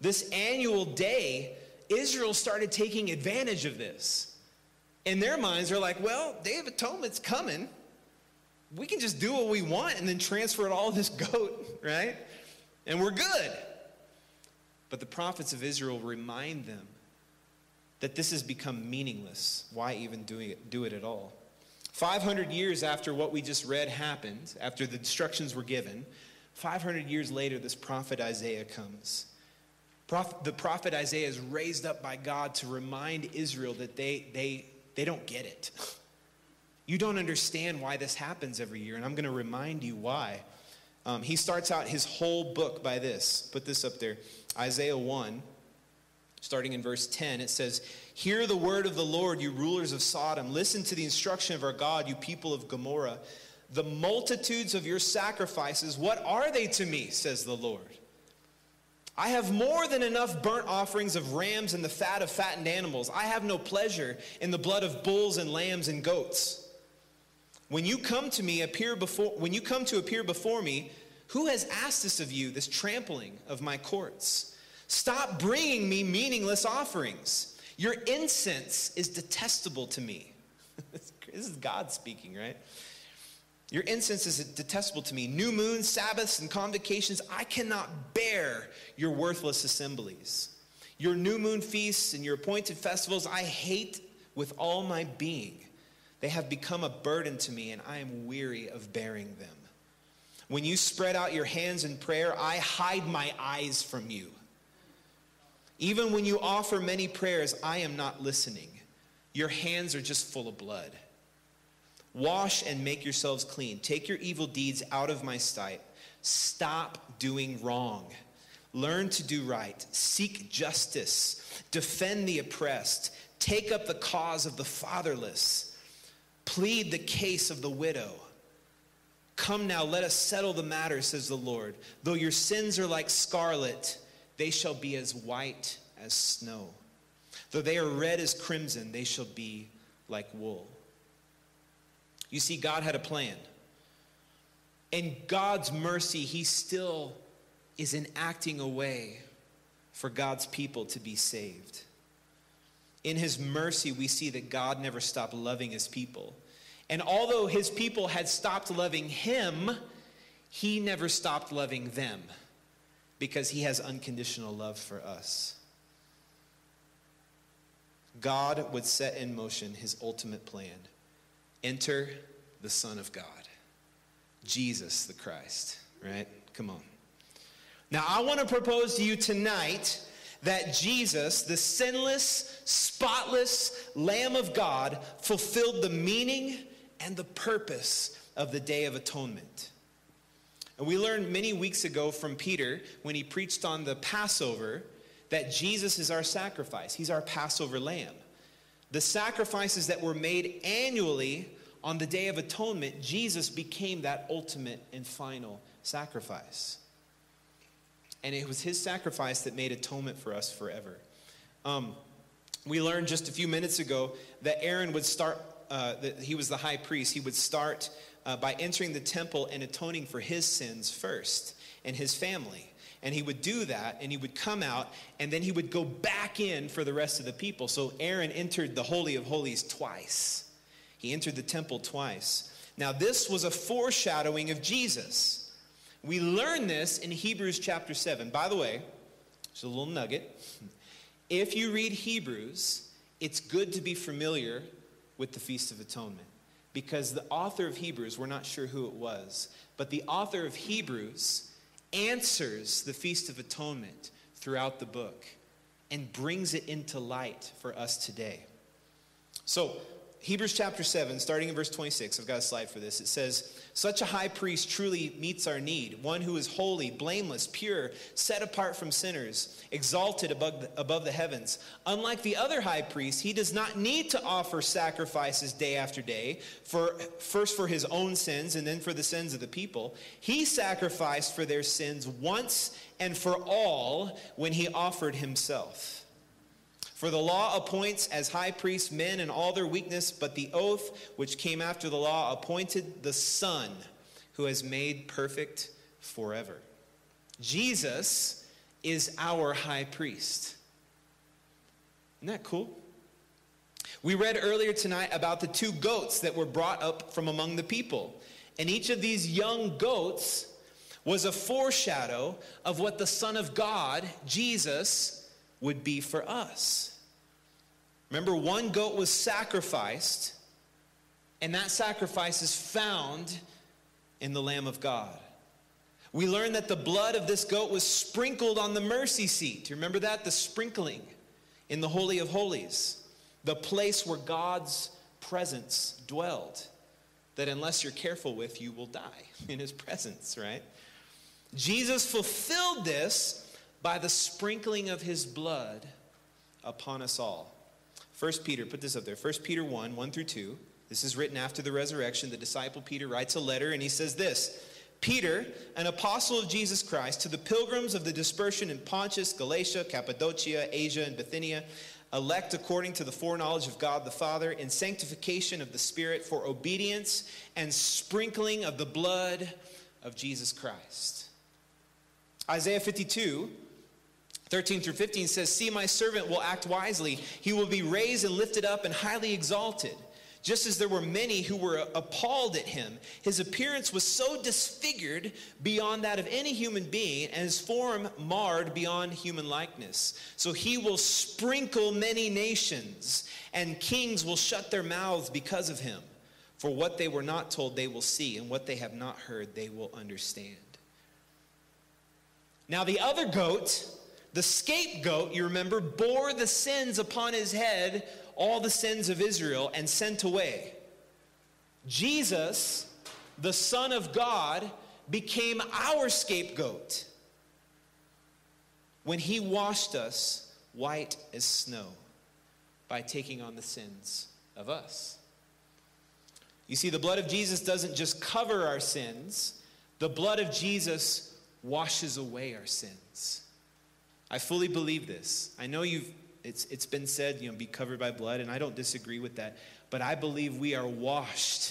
This annual day, Israel started taking advantage of this. In their minds, they're like, well, Day of Atonement's coming. We can just do what we want and then transfer it all to this goat, right? And we're good. But the prophets of Israel remind them that this has become meaningless. Why even do it at all? 500 years after what we just read happened, after the instructions were given, 500 years later, this prophet Isaiah comes. The prophet Isaiah is raised up by God to remind Israel that they don't get it. You don't understand why this happens every year, and I'm going to remind you why. He starts out his whole book by this. Put this up there. Isaiah 1, starting in verse 10, it says, "Hear the word of the Lord, you rulers of Sodom. Listen to the instruction of our God, you people of Gomorrah. The multitudes of your sacrifices, what are they to me, says the Lord? I have more than enough burnt offerings of rams and the fat of fattened animals. I have no pleasure in the blood of bulls and lambs and goats. When you come to appear before me, who has asked this of you, this trampling of my courts? Stop bringing me meaningless offerings. Your incense is detestable to me." This is God speaking, right? "Your incense is detestable to me. New moons, Sabbaths, and convocations, I cannot bear your worthless assemblies. Your new moon feasts and your appointed festivals, I hate with all my being. They have become a burden to me, and I am weary of bearing them. When you spread out your hands in prayer, I hide my eyes from you. Even when you offer many prayers, I am not listening. Your hands are just full of blood. Wash and make yourselves clean. Take your evil deeds out of my sight. Stop doing wrong. Learn to do right. Seek justice. Defend the oppressed. Take up the cause of the fatherless. Plead the case of the widow. Come now, let us settle the matter, says the Lord. Though your sins are like scarlet, they shall be as white as snow. Though they are red as crimson, they shall be like wool." You see, God had a plan. In God's mercy, he still is enacting a way for God's people to be saved. In his mercy, we see that God never stopped loving his people. And although his people had stopped loving him, he never stopped loving them because he has unconditional love for us. God would set in motion his ultimate plan. Enter the Son of God, Jesus the Christ, right? Come on. Now, I want to propose to you tonight that Jesus, the sinless, spotless Lamb of God, fulfilled the meaning and the purpose of the Day of Atonement. And we learned many weeks ago from Peter, when he preached on the Passover, that Jesus is our sacrifice. He's our Passover Lamb. The sacrifices that were made annually on the Day of Atonement, Jesus became that ultimate and final sacrifice. And it was his sacrifice that made atonement for us forever. We learned just a few minutes ago that Aaron would start, that he was the high priest. He would start by entering the temple and atoning for his sins first and his family. And he would do that, and he would come out, and then he would go back in for the rest of the people. So Aaron entered the Holy of Holies twice. He entered the temple twice. Now, this was a foreshadowing of Jesus. We learn this in Hebrews chapter 7. By the way, just a little nugget. If you read Hebrews, it's good to be familiar with the Feast of Atonement because the author of Hebrews, we're not sure who it was, but the author of Hebrews answers the Feast of Atonement throughout the book and brings it into light for us today. So, Hebrews chapter 7, starting in verse 26, I've got a slide for this. It says, "Such a high priest truly meets our need, one who is holy, blameless, pure, set apart from sinners, exalted above the heavens. Unlike the other high priests, he does not need to offer sacrifices day after day, first for his own sins and then for the sins of the people. He sacrificed for their sins once and for all when he offered himself. For the law appoints as high priests men in all their weakness, but the oath which came after the law appointed the Son who has made perfect forever." Jesus is our high priest. Isn't that cool? We read earlier tonight about the two goats that were brought up from among the people. And each of these young goats was a foreshadow of what the Son of God, Jesus, would be for us. Remember, one goat was sacrificed, and that sacrifice is found in the Lamb of God. We learn that the blood of this goat was sprinkled on the mercy seat. Do you remember that? The sprinkling in the Holy of Holies, the place where God's presence dwelled, that unless you're careful with, you will die in his presence, right? Jesus fulfilled this by the sprinkling of his blood upon us all. First Peter, put this up there. First Peter 1, 1 through 2. This is written after the resurrection. The disciple Peter writes a letter and he says this, "Peter, an apostle of Jesus Christ, to the pilgrims of the dispersion in Pontus, Galatia, Cappadocia, Asia, and Bithynia, elect according to the foreknowledge of God the Father, in sanctification of the Spirit for obedience and sprinkling of the blood of Jesus Christ." Isaiah 52, 13 through 15 says, "See, my servant will act wisely. He will be raised and lifted up and highly exalted. Just as there were many who were appalled at him, his appearance was so disfigured beyond that of any human being, and his form marred beyond human likeness. So he will sprinkle many nations, and kings will shut their mouths because of him. For what they were not told, they will see, and what they have not heard, they will understand." Now the other goat, the scapegoat, you remember, bore the sins upon his head, all the sins of Israel, and sent away. Jesus, the Son of God, became our scapegoat when he washed us white as snow by taking on the sins of us. You see, the blood of Jesus doesn't just cover our sins. The blood of Jesus washes away our sins. I fully believe this. I know it's been said, you know, be covered by blood, and I don't disagree with that, but I believe we are washed.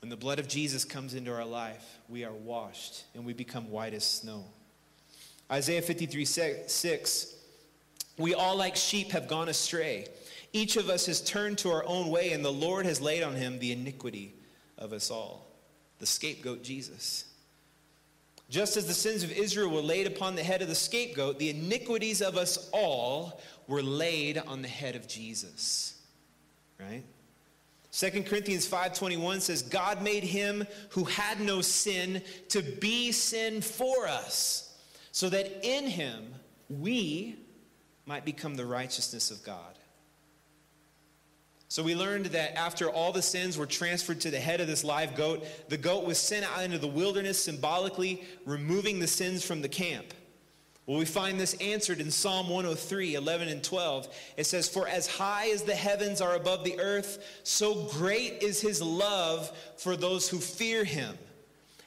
When the blood of Jesus comes into our life, we are washed, and we become white as snow. Isaiah 53, 6, "We all like sheep have gone astray. Each of us has turned to our own way, and the Lord has laid on him the iniquity of us all." The scapegoat, Jesus. "Just as the sins of Israel were laid upon the head of the scapegoat, the iniquities of us all were laid on the head of Jesus." Right? 2 Corinthians 5:21 says, "God made him who had no sin to be sin for us, so that in him we might become the righteousness of God." So we learned that after all the sins were transferred to the head of this live goat, the goat was sent out into the wilderness, symbolically removing the sins from the camp. Well, we find this answered in Psalm 103, 11 and 12. It says, "For as high as the heavens are above the earth, so great is his love for those who fear him.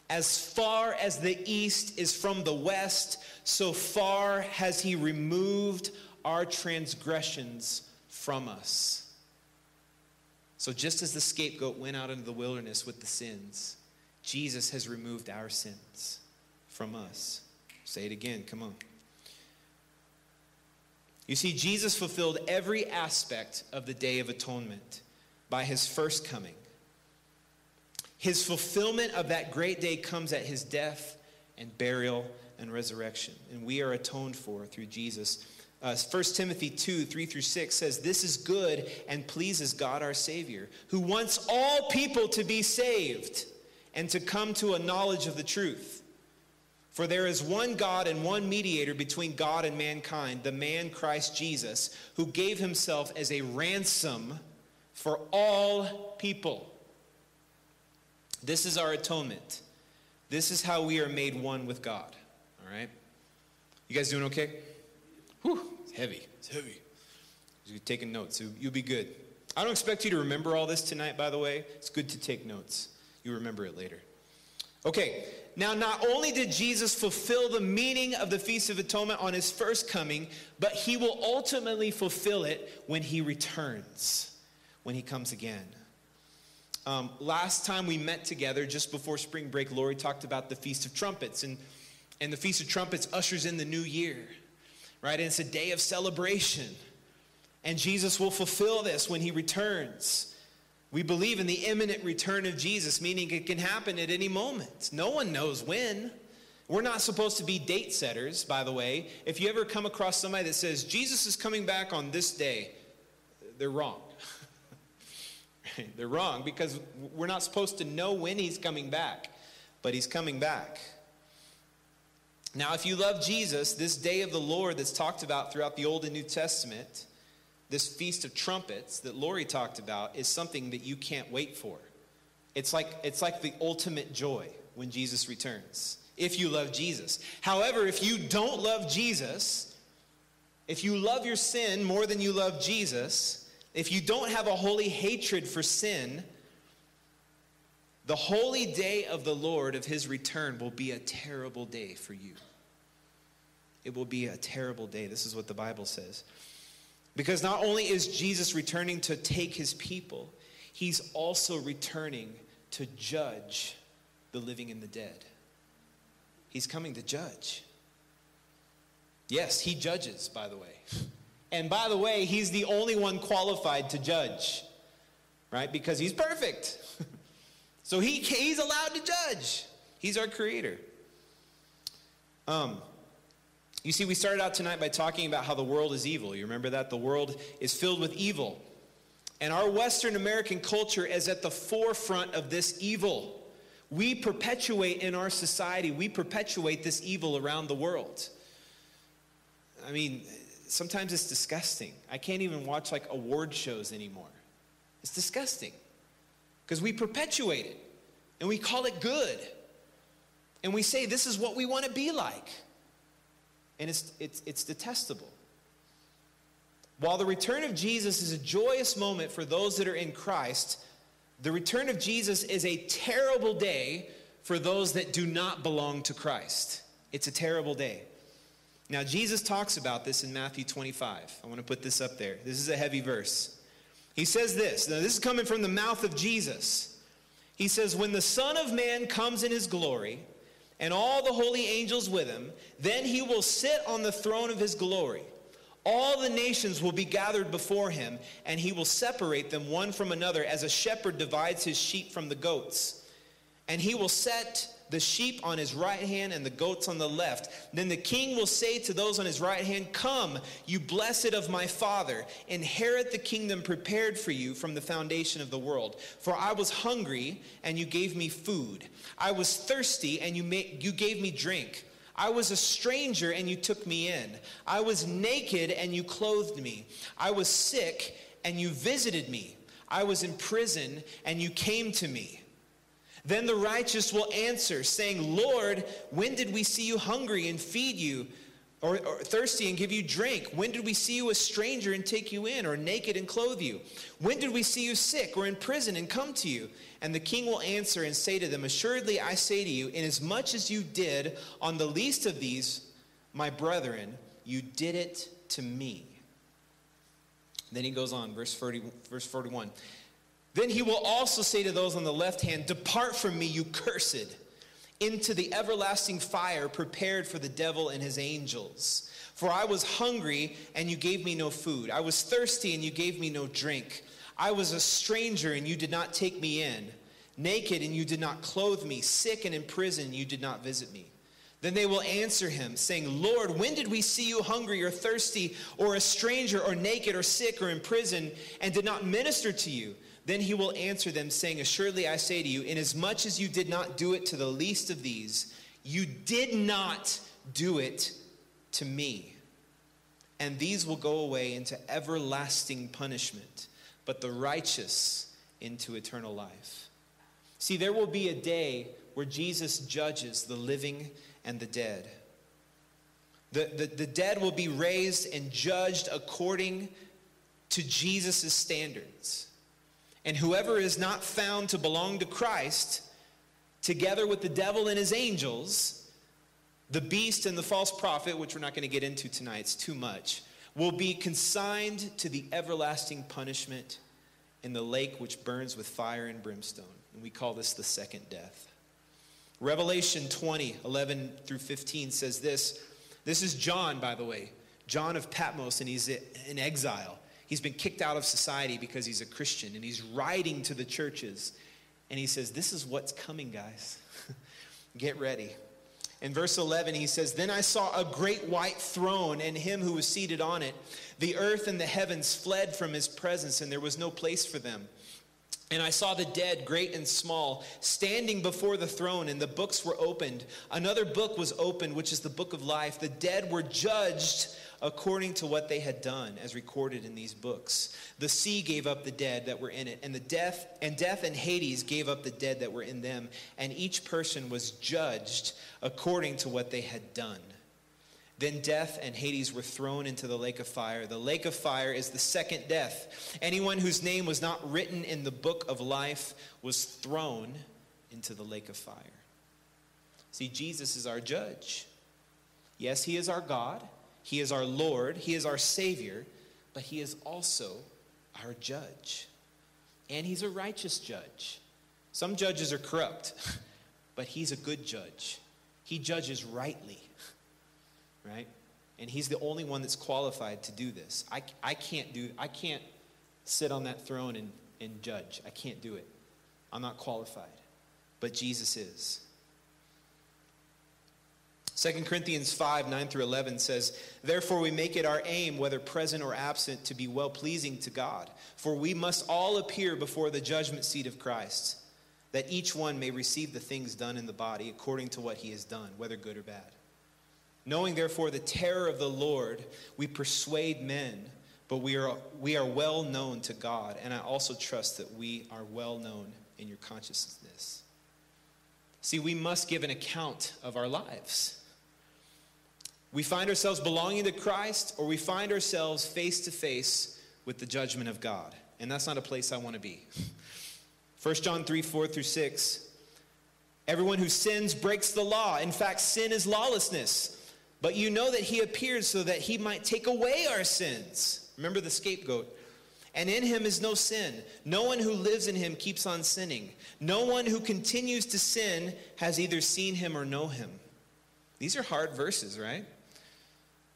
As far as the east is from the west, so far has he removed our transgressions from us." So just as the scapegoat went out into the wilderness with the sins, Jesus has removed our sins from us. Say it again, come on. You see, Jesus fulfilled every aspect of the Day of Atonement by his first coming. His fulfillment of that great day comes at his death and burial and resurrection. And we are atoned for through Jesus. 1 Timothy 2, 3 through 6 says, "This is good and pleases God our Savior, who wants all people to be saved and to come to a knowledge of the truth. For there is one God and one mediator between God and mankind, the man Christ Jesus, who gave himself as a ransom for all people. This is our atonement. This is how we are made one with God. All right? You guys doing okay? Whew, it's heavy. It's heavy. You're taking notes. You'll be good. I don't expect you to remember all this tonight, by the way. It's good to take notes. You remember it later. Okay, now not only did Jesus fulfill the meaning of the Feast of Atonement on his first coming, but he will ultimately fulfill it when he returns, when he comes again. Last time we met together, just before spring break, Lori talked about the Feast of Trumpets, and the Feast of Trumpets ushers in the new year, right? And it's a day of celebration, and Jesus will fulfill this when he returns. We believe in the imminent return of Jesus, meaning it can happen at any moment. No one knows when. We're not supposed to be date setters, by the way. If you ever come across somebody that says, Jesus is coming back on this day, they're wrong. They're wrong because we're not supposed to know when he's coming back, but he's coming back. Now, if you love Jesus, this day of the Lord that's talked about throughout the Old and New Testament, this Feast of Trumpets that Lori talked about is something that you can't wait for. It's like the ultimate joy when Jesus returns, if you love Jesus. However, if you don't love Jesus, if you love your sin more than you love Jesus, if you don't have a holy hatred for sin, the holy day of the Lord, of his return, will be a terrible day for you. It will be a terrible day. This is what the Bible says. Because not only is Jesus returning to take his people, he's also returning to judge the living and the dead. He's coming to judge. Yes, he judges, by the way. And by the way, he's the only one qualified to judge, right? Because he's perfect. So he's allowed to judge. He's our creator. You see, we started out tonight by talking about how the world is evil. You remember that? The world is filled with evil. And our Western American culture is at the forefront of this evil. We perpetuate in our society, we perpetuate this evil around the world. I mean, sometimes it's disgusting. I can't even watch like award shows anymore. It's disgusting because we perpetuate it and we call it good. And we say, this is what we want to be like. And it's detestable. While the return of Jesus is a joyous moment for those that are in Christ, the return of Jesus is a terrible day for those that do not belong to Christ. It's a terrible day. Now, Jesus talks about this in Matthew 25. I want to put this up there. This is a heavy verse. He says this. Now, this is coming from the mouth of Jesus. He says, when the Son of Man comes in his glory, and all the holy angels with him, then he will sit on the throne of his glory. All the nations will be gathered before him, and he will separate them one from another as a shepherd divides his sheep from the goats. And he will set the sheep on his right hand and the goats on the left. Then the king will say to those on his right hand, come, you blessed of my Father, inherit the kingdom prepared for you from the foundation of the world. For I was hungry, and you gave me food. I was thirsty, and you gave me drink. I was a stranger, and you took me in. I was naked, and you clothed me. I was sick, and you visited me. I was in prison, and you came to me. Then the righteous will answer, saying, Lord, when did we see you hungry and feed you, or thirsty and give you drink? When did we see you a stranger and take you in, or naked and clothe you? When did we see you sick or in prison and come to you? And the king will answer and say to them, assuredly I say to you, inasmuch as you did on the least of these, my brethren, you did it to me. Then he goes on, verse 41. Then he will also say to those on the left hand, depart from me, you cursed, into the everlasting fire prepared for the devil and his angels. For I was hungry, and you gave me no food. I was thirsty, and you gave me no drink. I was a stranger, and you did not take me in. Naked, and you did not clothe me. Sick and in prison, you did not visit me. Then they will answer him, saying, Lord, when did we see you hungry or thirsty or a stranger or naked or sick or in prison and did not minister to you? Then he will answer them, saying, assuredly I say to you, inasmuch as you did not do it to the least of these, You did not do it to me. And these will go away into everlasting punishment, but the righteous into eternal life. See, there will be a day where Jesus judges the living and the dead. The dead will be raised and judged according to Jesus' standards. And whoever is not found to belong to Christ, together with the devil and his angels, the beast and the false prophet, which we're not going to get into tonight, it's too much, will be consigned to the everlasting punishment in the lake which burns with fire and brimstone. And we call this the second death. Revelation 20:11-15 says this. This is John, by the way. John of Patmos, and he's in exile. He's been kicked out of society because he's a Christian, and he's writing to the churches. And he says, this is what's coming, guys. Get ready. In verse 11, he says, "Then I saw a great white throne and him who was seated on it. The earth and the heavens fled from his presence, and there was no place for them. And I saw the dead, great and small, standing before the throne, and the books were opened. Another book was opened, which is the book of life. The dead were judged according to what they had done, as recorded in these books. The sea gave up the dead that were in it, and death and Hades gave up the dead that were in them, and each person was judged according to what they had done. Then death and Hades were thrown into the lake of fire. The lake of fire is the second death. Anyone whose name was not written in the book of life was thrown into the lake of fire." See, Jesus is our judge. Yes, he is our God. He is our Lord. He is our Savior. But he is also our judge. And he's a righteous judge. Some judges are corrupt, but he's a good judge. He judges rightly. Right? And he's the only one that's qualified to do this. I can't sit on that throne and judge. I can't do it. I'm not qualified. But Jesus is. 2 Corinthians 5:9-11 says, "Therefore we make it our aim, whether present or absent, to be well-pleasing to God. For we must all appear before the judgment seat of Christ, that each one may receive the things done in the body according to what he has done, whether good or bad. Knowing, therefore, the terror of the Lord, we persuade men, but we are well known to God, and I also trust that we are well known in your consciousness." See, we must give an account of our lives. We find ourselves belonging to Christ, or we find ourselves face-to-face with the judgment of God, and that's not a place I want to be. 1 John 3:4-6, "Everyone who sins breaks the law. In fact, sin is lawlessness. But you know that he appeared so that he might take away our sins." Remember the scapegoat. "And in him is no sin. No one who lives in him keeps on sinning. No one who continues to sin has either seen him or know him." These are hard verses, right?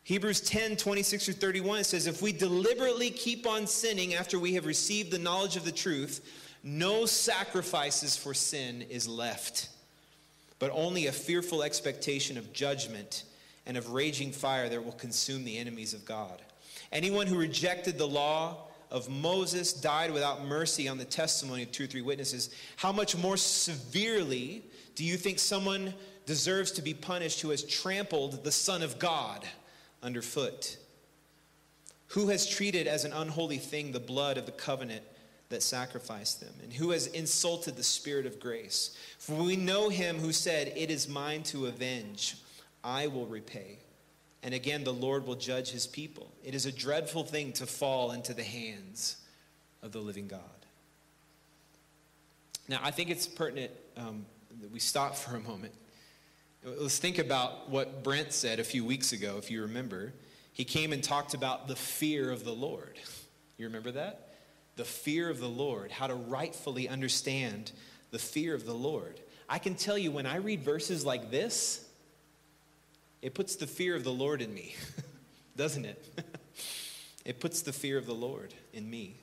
Hebrews 10:26-31 says, "If we deliberately keep on sinning after we have received the knowledge of the truth, no sacrifices for sin is left, but only a fearful expectation of judgment and of raging fire that will consume the enemies of God. Anyone who rejected the law of Moses died without mercy on the testimony of 2 or 3 witnesses. How much more severely do you think someone deserves to be punished who has trampled the Son of God underfoot? Who has treated as an unholy thing the blood of the covenant that sacrificed them? And who has insulted the Spirit of grace? For we know him who said, 'It is mine to avenge. I will repay.' And again, the Lord will judge his people. It is a dreadful thing to fall into the hands of the living God." Now, I think it's pertinent that we stop for a moment. Let's think about what Brent said a few weeks ago, if you remember. He came and talked about the fear of the Lord. You remember that? The fear of the Lord, how to rightfully understand the fear of the Lord. I can tell you, when I read verses like this, it puts the fear of the Lord in me, doesn't it? It puts the fear of the Lord in me.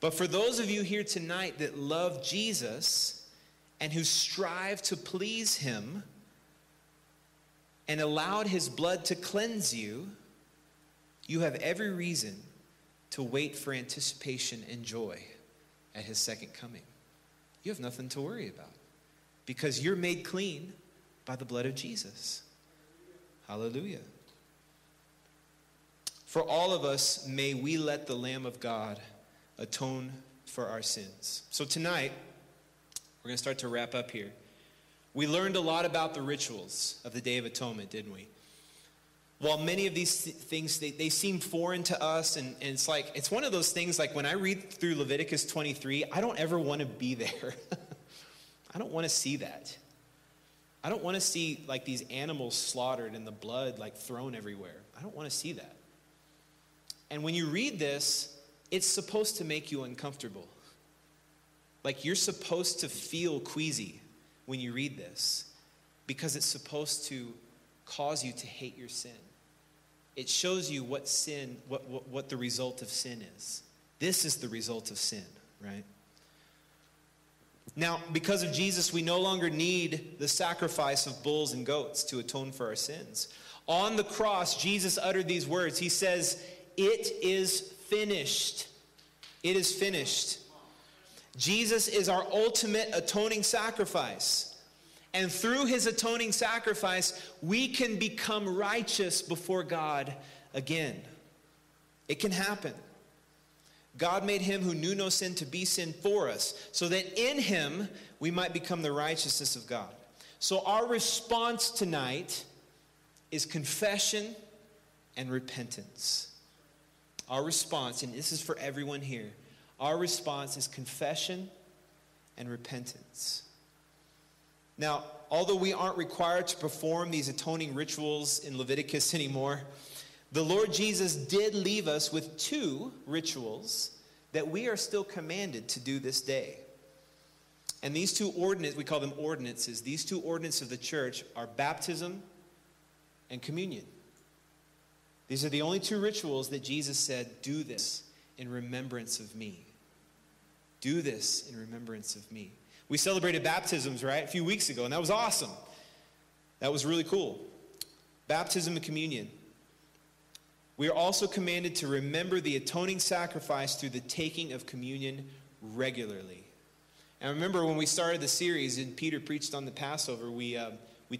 But for those of you here tonight that love Jesus and who strive to please him and allowed his blood to cleanse you, you have every reason to wait for anticipation and joy at his second coming. You have nothing to worry about because you're made clean by the blood of Jesus. Hallelujah. For all of us, may we let the Lamb of God atone for our sins. So tonight, we're going to start to wrap up here. We learned a lot about the rituals of the Day of Atonement, didn't we? While many of these things, they seem foreign to us, and it's like, it's one of those things, like when I read through Leviticus 23, I don't ever want to be there. I don't want to see that. I don't want to see, like, these animals slaughtered and the blood, like, thrown everywhere. I don't want to see that. And when you read this, it's supposed to make you uncomfortable. Like, you're supposed to feel queasy when you read this, because it's supposed to cause you to hate your sin. It shows you what sin, what the result of sin is. This is the result of sin, right? Now, because of Jesus, we no longer need the sacrifice of bulls and goats to atone for our sins. On the cross, Jesus uttered these words. He says, "It is finished." It is finished. Jesus is our ultimate atoning sacrifice. And through his atoning sacrifice, we can become righteous before God again. It can happen. God made him who knew no sin to be sin for us, so that in him we might become the righteousness of God. So our response tonight is confession and repentance. Our response, and this is for everyone here, our response is confession and repentance. Now, although we aren't required to perform these atoning rituals in Leviticus anymore, the Lord Jesus did leave us with two rituals that we are still commanded to do this day. And these two ordinances, we call them ordinances, these two ordinances of the church are baptism and communion. These are the only two rituals that Jesus said, do this in remembrance of me. Do this in remembrance of me. We celebrated baptisms, right, a few weeks ago, and that was awesome. That was really cool. Baptism and communion. We are also commanded to remember the atoning sacrifice through the taking of communion regularly. And remember when we started the series and Peter preached on the Passover, we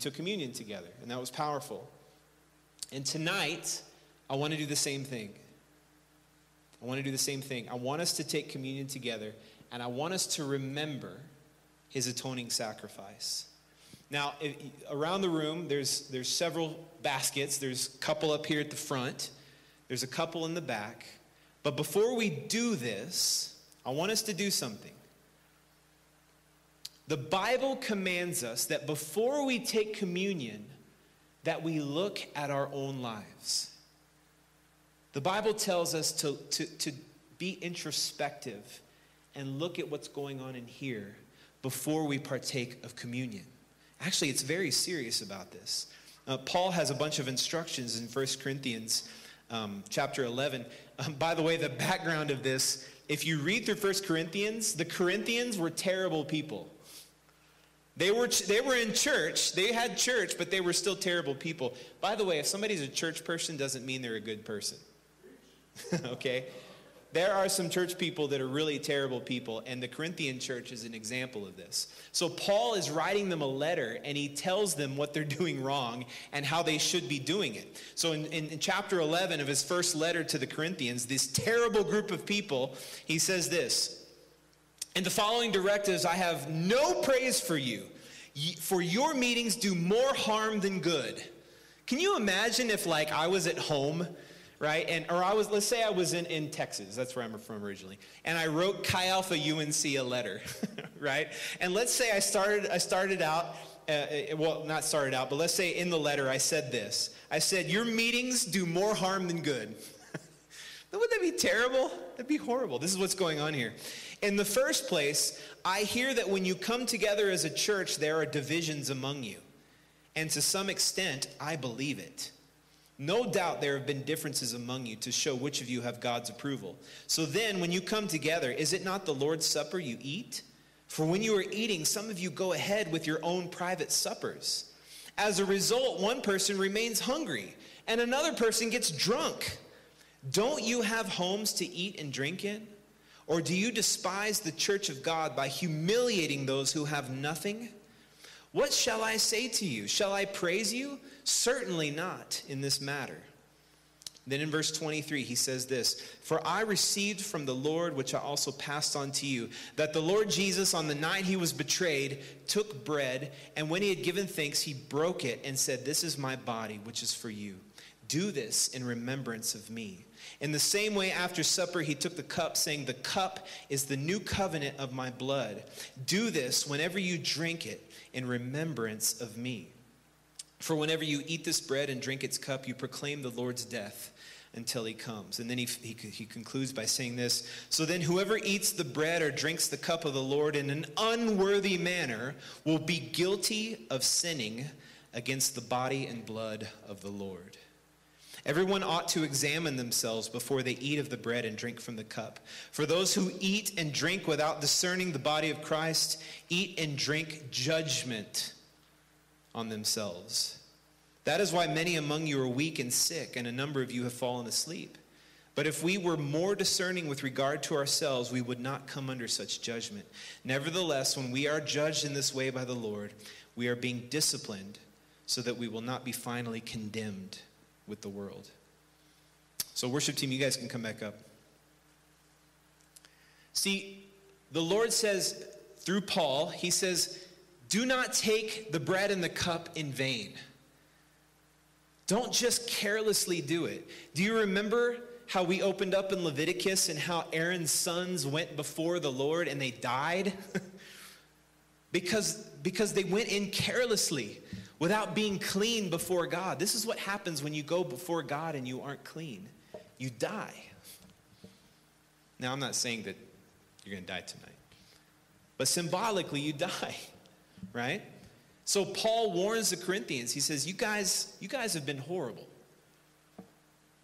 took communion together, and that was powerful. And tonight, I want to do the same thing. I want to do the same thing. I want us to take communion together, and I want us to remember his atoning sacrifice. Now, around the room, there's several baskets. There's a couple up here at the front. There's a couple in the back. But before we do this, I want us to do something. The Bible commands us that before we take communion, that we look at our own lives. The Bible tells us to be introspective and look at what's going on in here before we partake of communion. Actually, it's very serious about this. Paul has a bunch of instructions in First Corinthians chapter 11. By the way, the background of this, if you read through First Corinthians, the Corinthians were terrible people. They were in church. They had church, but they were still terrible people. By the way, if somebody's a church person, doesn't mean they're a good person. Okay? There are some church people that are really terrible people, and the Corinthian church is an example of this. So Paul is writing them a letter, and he tells them what they're doing wrong and how they should be doing it. So in chapter 11 of his first letter to the Corinthians, this terrible group of people, he says this, "In the following directives, I have no praise for you, for your meetings do more harm than good." Can you imagine if, like, I was at home, right? Let's say I was in Texas. That's where I'm from originally. And I wrote Chi Alpha UNC a letter, right? And let's say I started out, but let's say in the letter I said this. I said, "Your meetings do more harm than good." Wouldn't that be terrible? That'd be horrible. This is what's going on here. In the first place, I hear that when you come together as a church, there are divisions among you. And to some extent, I believe it. No doubt there have been differences among you to show which of you have God's approval. So then, when you come together, is it not the Lord's Supper you eat? For when you are eating, some of you go ahead with your own private suppers. As a result, one person remains hungry, and another person gets drunk. Don't you have homes to eat and drink in? Or do you despise the church of God by humiliating those who have nothing? What shall I say to you? Shall I praise you? Certainly not in this matter. Then in verse 23, he says this, For I received from the Lord, which I also passed on to you, that the Lord Jesus, on the night he was betrayed, took bread, and when he had given thanks, he broke it and said, This is my body, which is for you. Do this in remembrance of me. In the same way, after supper, he took the cup, saying, The cup is the new covenant of my blood. Do this whenever you drink it in remembrance of me. For whenever you eat this bread and drink its cup, you proclaim the Lord's death until he comes. And then he concludes by saying this, So then whoever eats the bread or drinks the cup of the Lord in an unworthy manner will be guilty of sinning against the body and blood of the Lord. Everyone ought to examine themselves before they eat of the bread and drink from the cup. For those who eat and drink without discerning the body of Christ eat and drink judgment on themselves. That is why many among you are weak and sick, and a number of you have fallen asleep. But if we were more discerning with regard to ourselves, we would not come under such judgment. Nevertheless, when we are judged in this way by the Lord, we are being disciplined so that we will not be finally condemned with the world. So worship team, you guys can come back up. See, the Lord says through Paul, he says, do not take the bread and the cup in vain. Don't just carelessly do it. Do you remember how we opened up in Leviticus and how Aaron's sons went before the Lord and they died? because they went in carelessly, without being clean before God. This is what happens when you go before God and you aren't clean. You die. Now, I'm not saying that you're going to die tonight, but symbolically, you die, right? So Paul warns the Corinthians. He says, you guys have been horrible,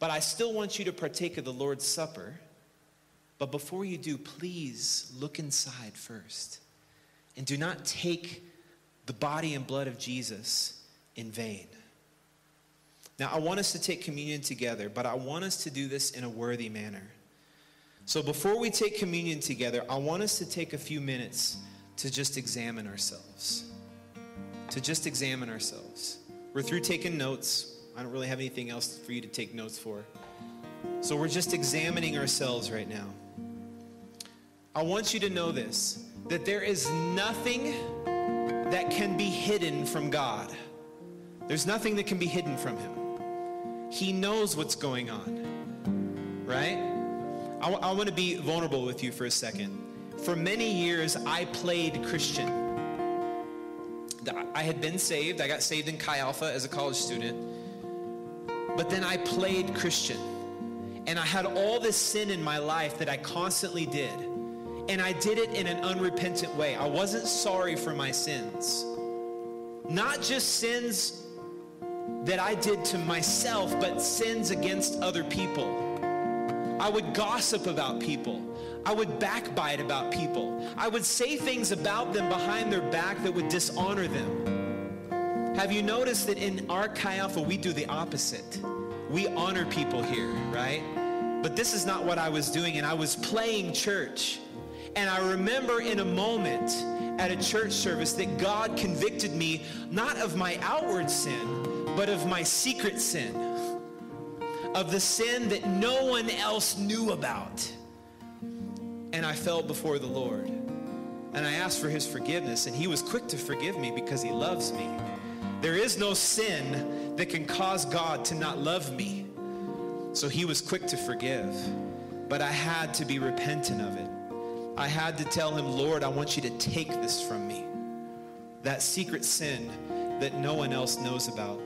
but I still want you to partake of the Lord's Supper. But before you do, please look inside first, and do not take the body and blood of Jesus in vain. Now, I want us to take communion together, but I want us to do this in a worthy manner. So before we take communion together, I want us to take a few minutes to just examine ourselves. We're through taking notes. I don't really have anything else for you to take notes for. So we're just examining ourselves right now. I want you to know this, that there is nothing that can be hidden from God. There's nothing that can be hidden from him. He knows what's going on, right? I want to be vulnerable with you for a second. For many years, I played Christian. I had been saved. I got saved in Chi Alpha as a college student. But then I played Christian. And I had all this sin in my life that I constantly did. And I did it in an unrepentant way. I wasn't sorry for my sins. Not just sins that I did to myself, but sins against other people. I would gossip about people. I would backbite about people. I would say things about them behind their back that would dishonor them. Have you noticed that in our Chi Alpha, we do the opposite? We honor people here, right? But this is not what I was doing, and I was playing church. And I remember in a moment at a church service that God convicted me, not of my outward sin, but of my secret sin, of the sin that no one else knew about. And I fell before the Lord, and I asked for his forgiveness, and he was quick to forgive me because he loves me. There is no sin that can cause God to not love me. So he was quick to forgive, but I had to be repentant of it. I had to tell him, Lord, I want you to take this from me. That secret sin that no one else knows about.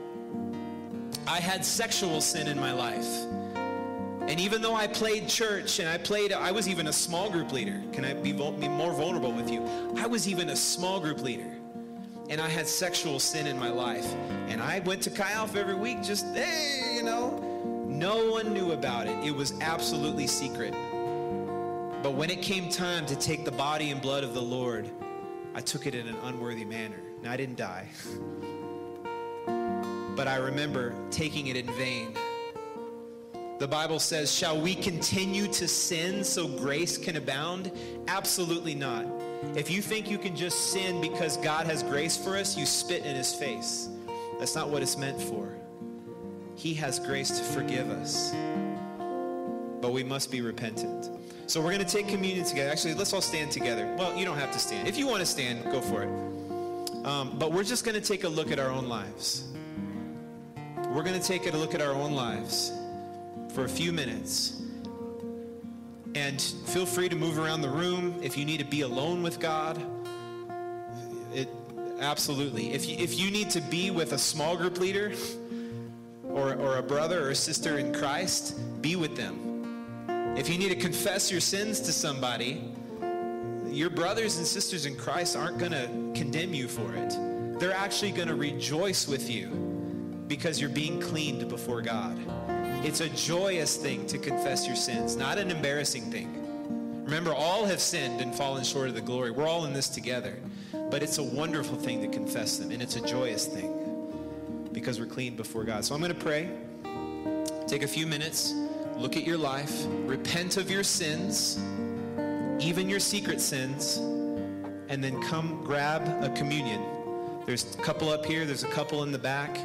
I had sexual sin in my life. And even though I played church and I was even a small group leader. Can I be more vulnerable with you? I was even a small group leader. And I had sexual sin in my life. And I went to Chi Alpha every week just, hey, you know. No one knew about it. It was absolutely secret. But when it came time to take the body and blood of the Lord, I took it in an unworthy manner. Now, I didn't die. But I remember taking it in vain. The Bible says, shall we continue to sin so grace can abound? Absolutely not. If you think you can just sin because God has grace for us, you spit in his face. That's not what it's meant for. He has grace to forgive us, but we must be repentant. So we're going to take communion together. Actually, let's all stand together. Well, you don't have to stand. If you want to stand, go for it. But we're just going to take a look at our own lives. We're going to take a look at our own lives for a few minutes. And feel free to move around the room. If you need to be alone with God, absolutely. If you need to be with a small group leader or a brother or a sister in Christ, be with them. If you need to confess your sins to somebody, your brothers and sisters in Christ aren't going to condemn you for it. They're actually going to rejoice with you because you're being cleaned before God. It's a joyous thing to confess your sins, not an embarrassing thing. Remember, all have sinned and fallen short of the glory. We're all in this together. But it's a wonderful thing to confess them, and it's a joyous thing because we're clean before God. So I'm going to pray. Take a few minutes. Look at your life. Repent of your sins, even your secret sins, and then come grab a communion. There's a couple up here. There's a couple in the back.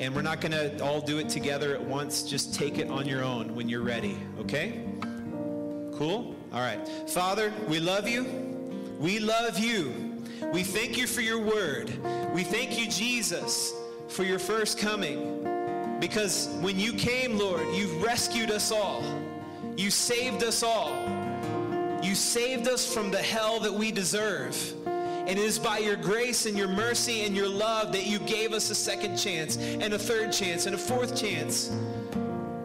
And we're not going to all do it together at once. Just take it on your own when you're ready, okay? Cool? All right. Father, we love you. We love you. We thank you for your word. We thank you, Jesus, for your first coming. Because when you came, Lord, you rescued us all. You saved us all. You saved us from the hell that we deserve. And it is by your grace and your mercy and your love that you gave us a second chance and a third chance and a fourth chance.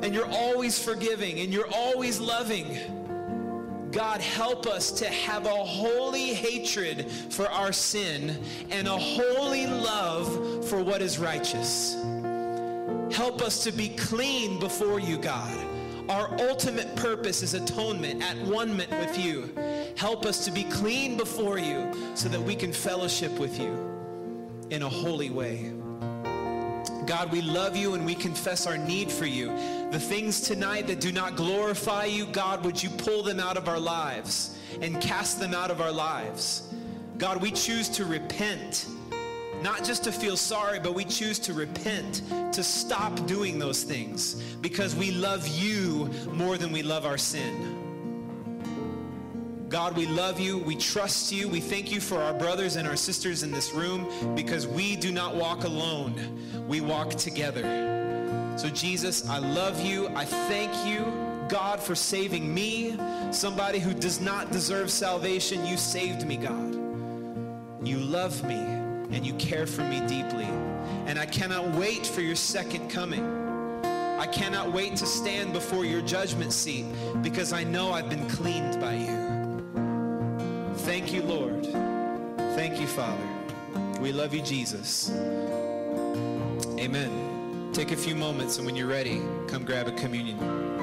And you're always forgiving and you're always loving. God, help us to have a holy hatred for our sin and a holy love for what is righteous. Help us to be clean before you, God. Our ultimate purpose is atonement, at one-ment with you. Help us to be clean before you so that we can fellowship with you in a holy way. God, we love you and we confess our need for you. The things tonight that do not glorify you, God, would you pull them out of our lives and cast them out of our lives. God, we choose to repent, not just to feel sorry, but we choose to repent, to stop doing those things because we love you more than we love our sin. God, we love you. We trust you. We thank you for our brothers and our sisters in this room because we do not walk alone. We walk together. So, Jesus, I love you. I thank you, God, for saving me, somebody who does not deserve salvation. You saved me, God. You love me, and you care for me deeply. And I cannot wait for your second coming. I cannot wait to stand before your judgment seat because I know I've been cleaned by you. Thank you, Lord. Thank you, Father. We love you, Jesus. Amen. Take a few moments, and when you're ready, come grab a communion.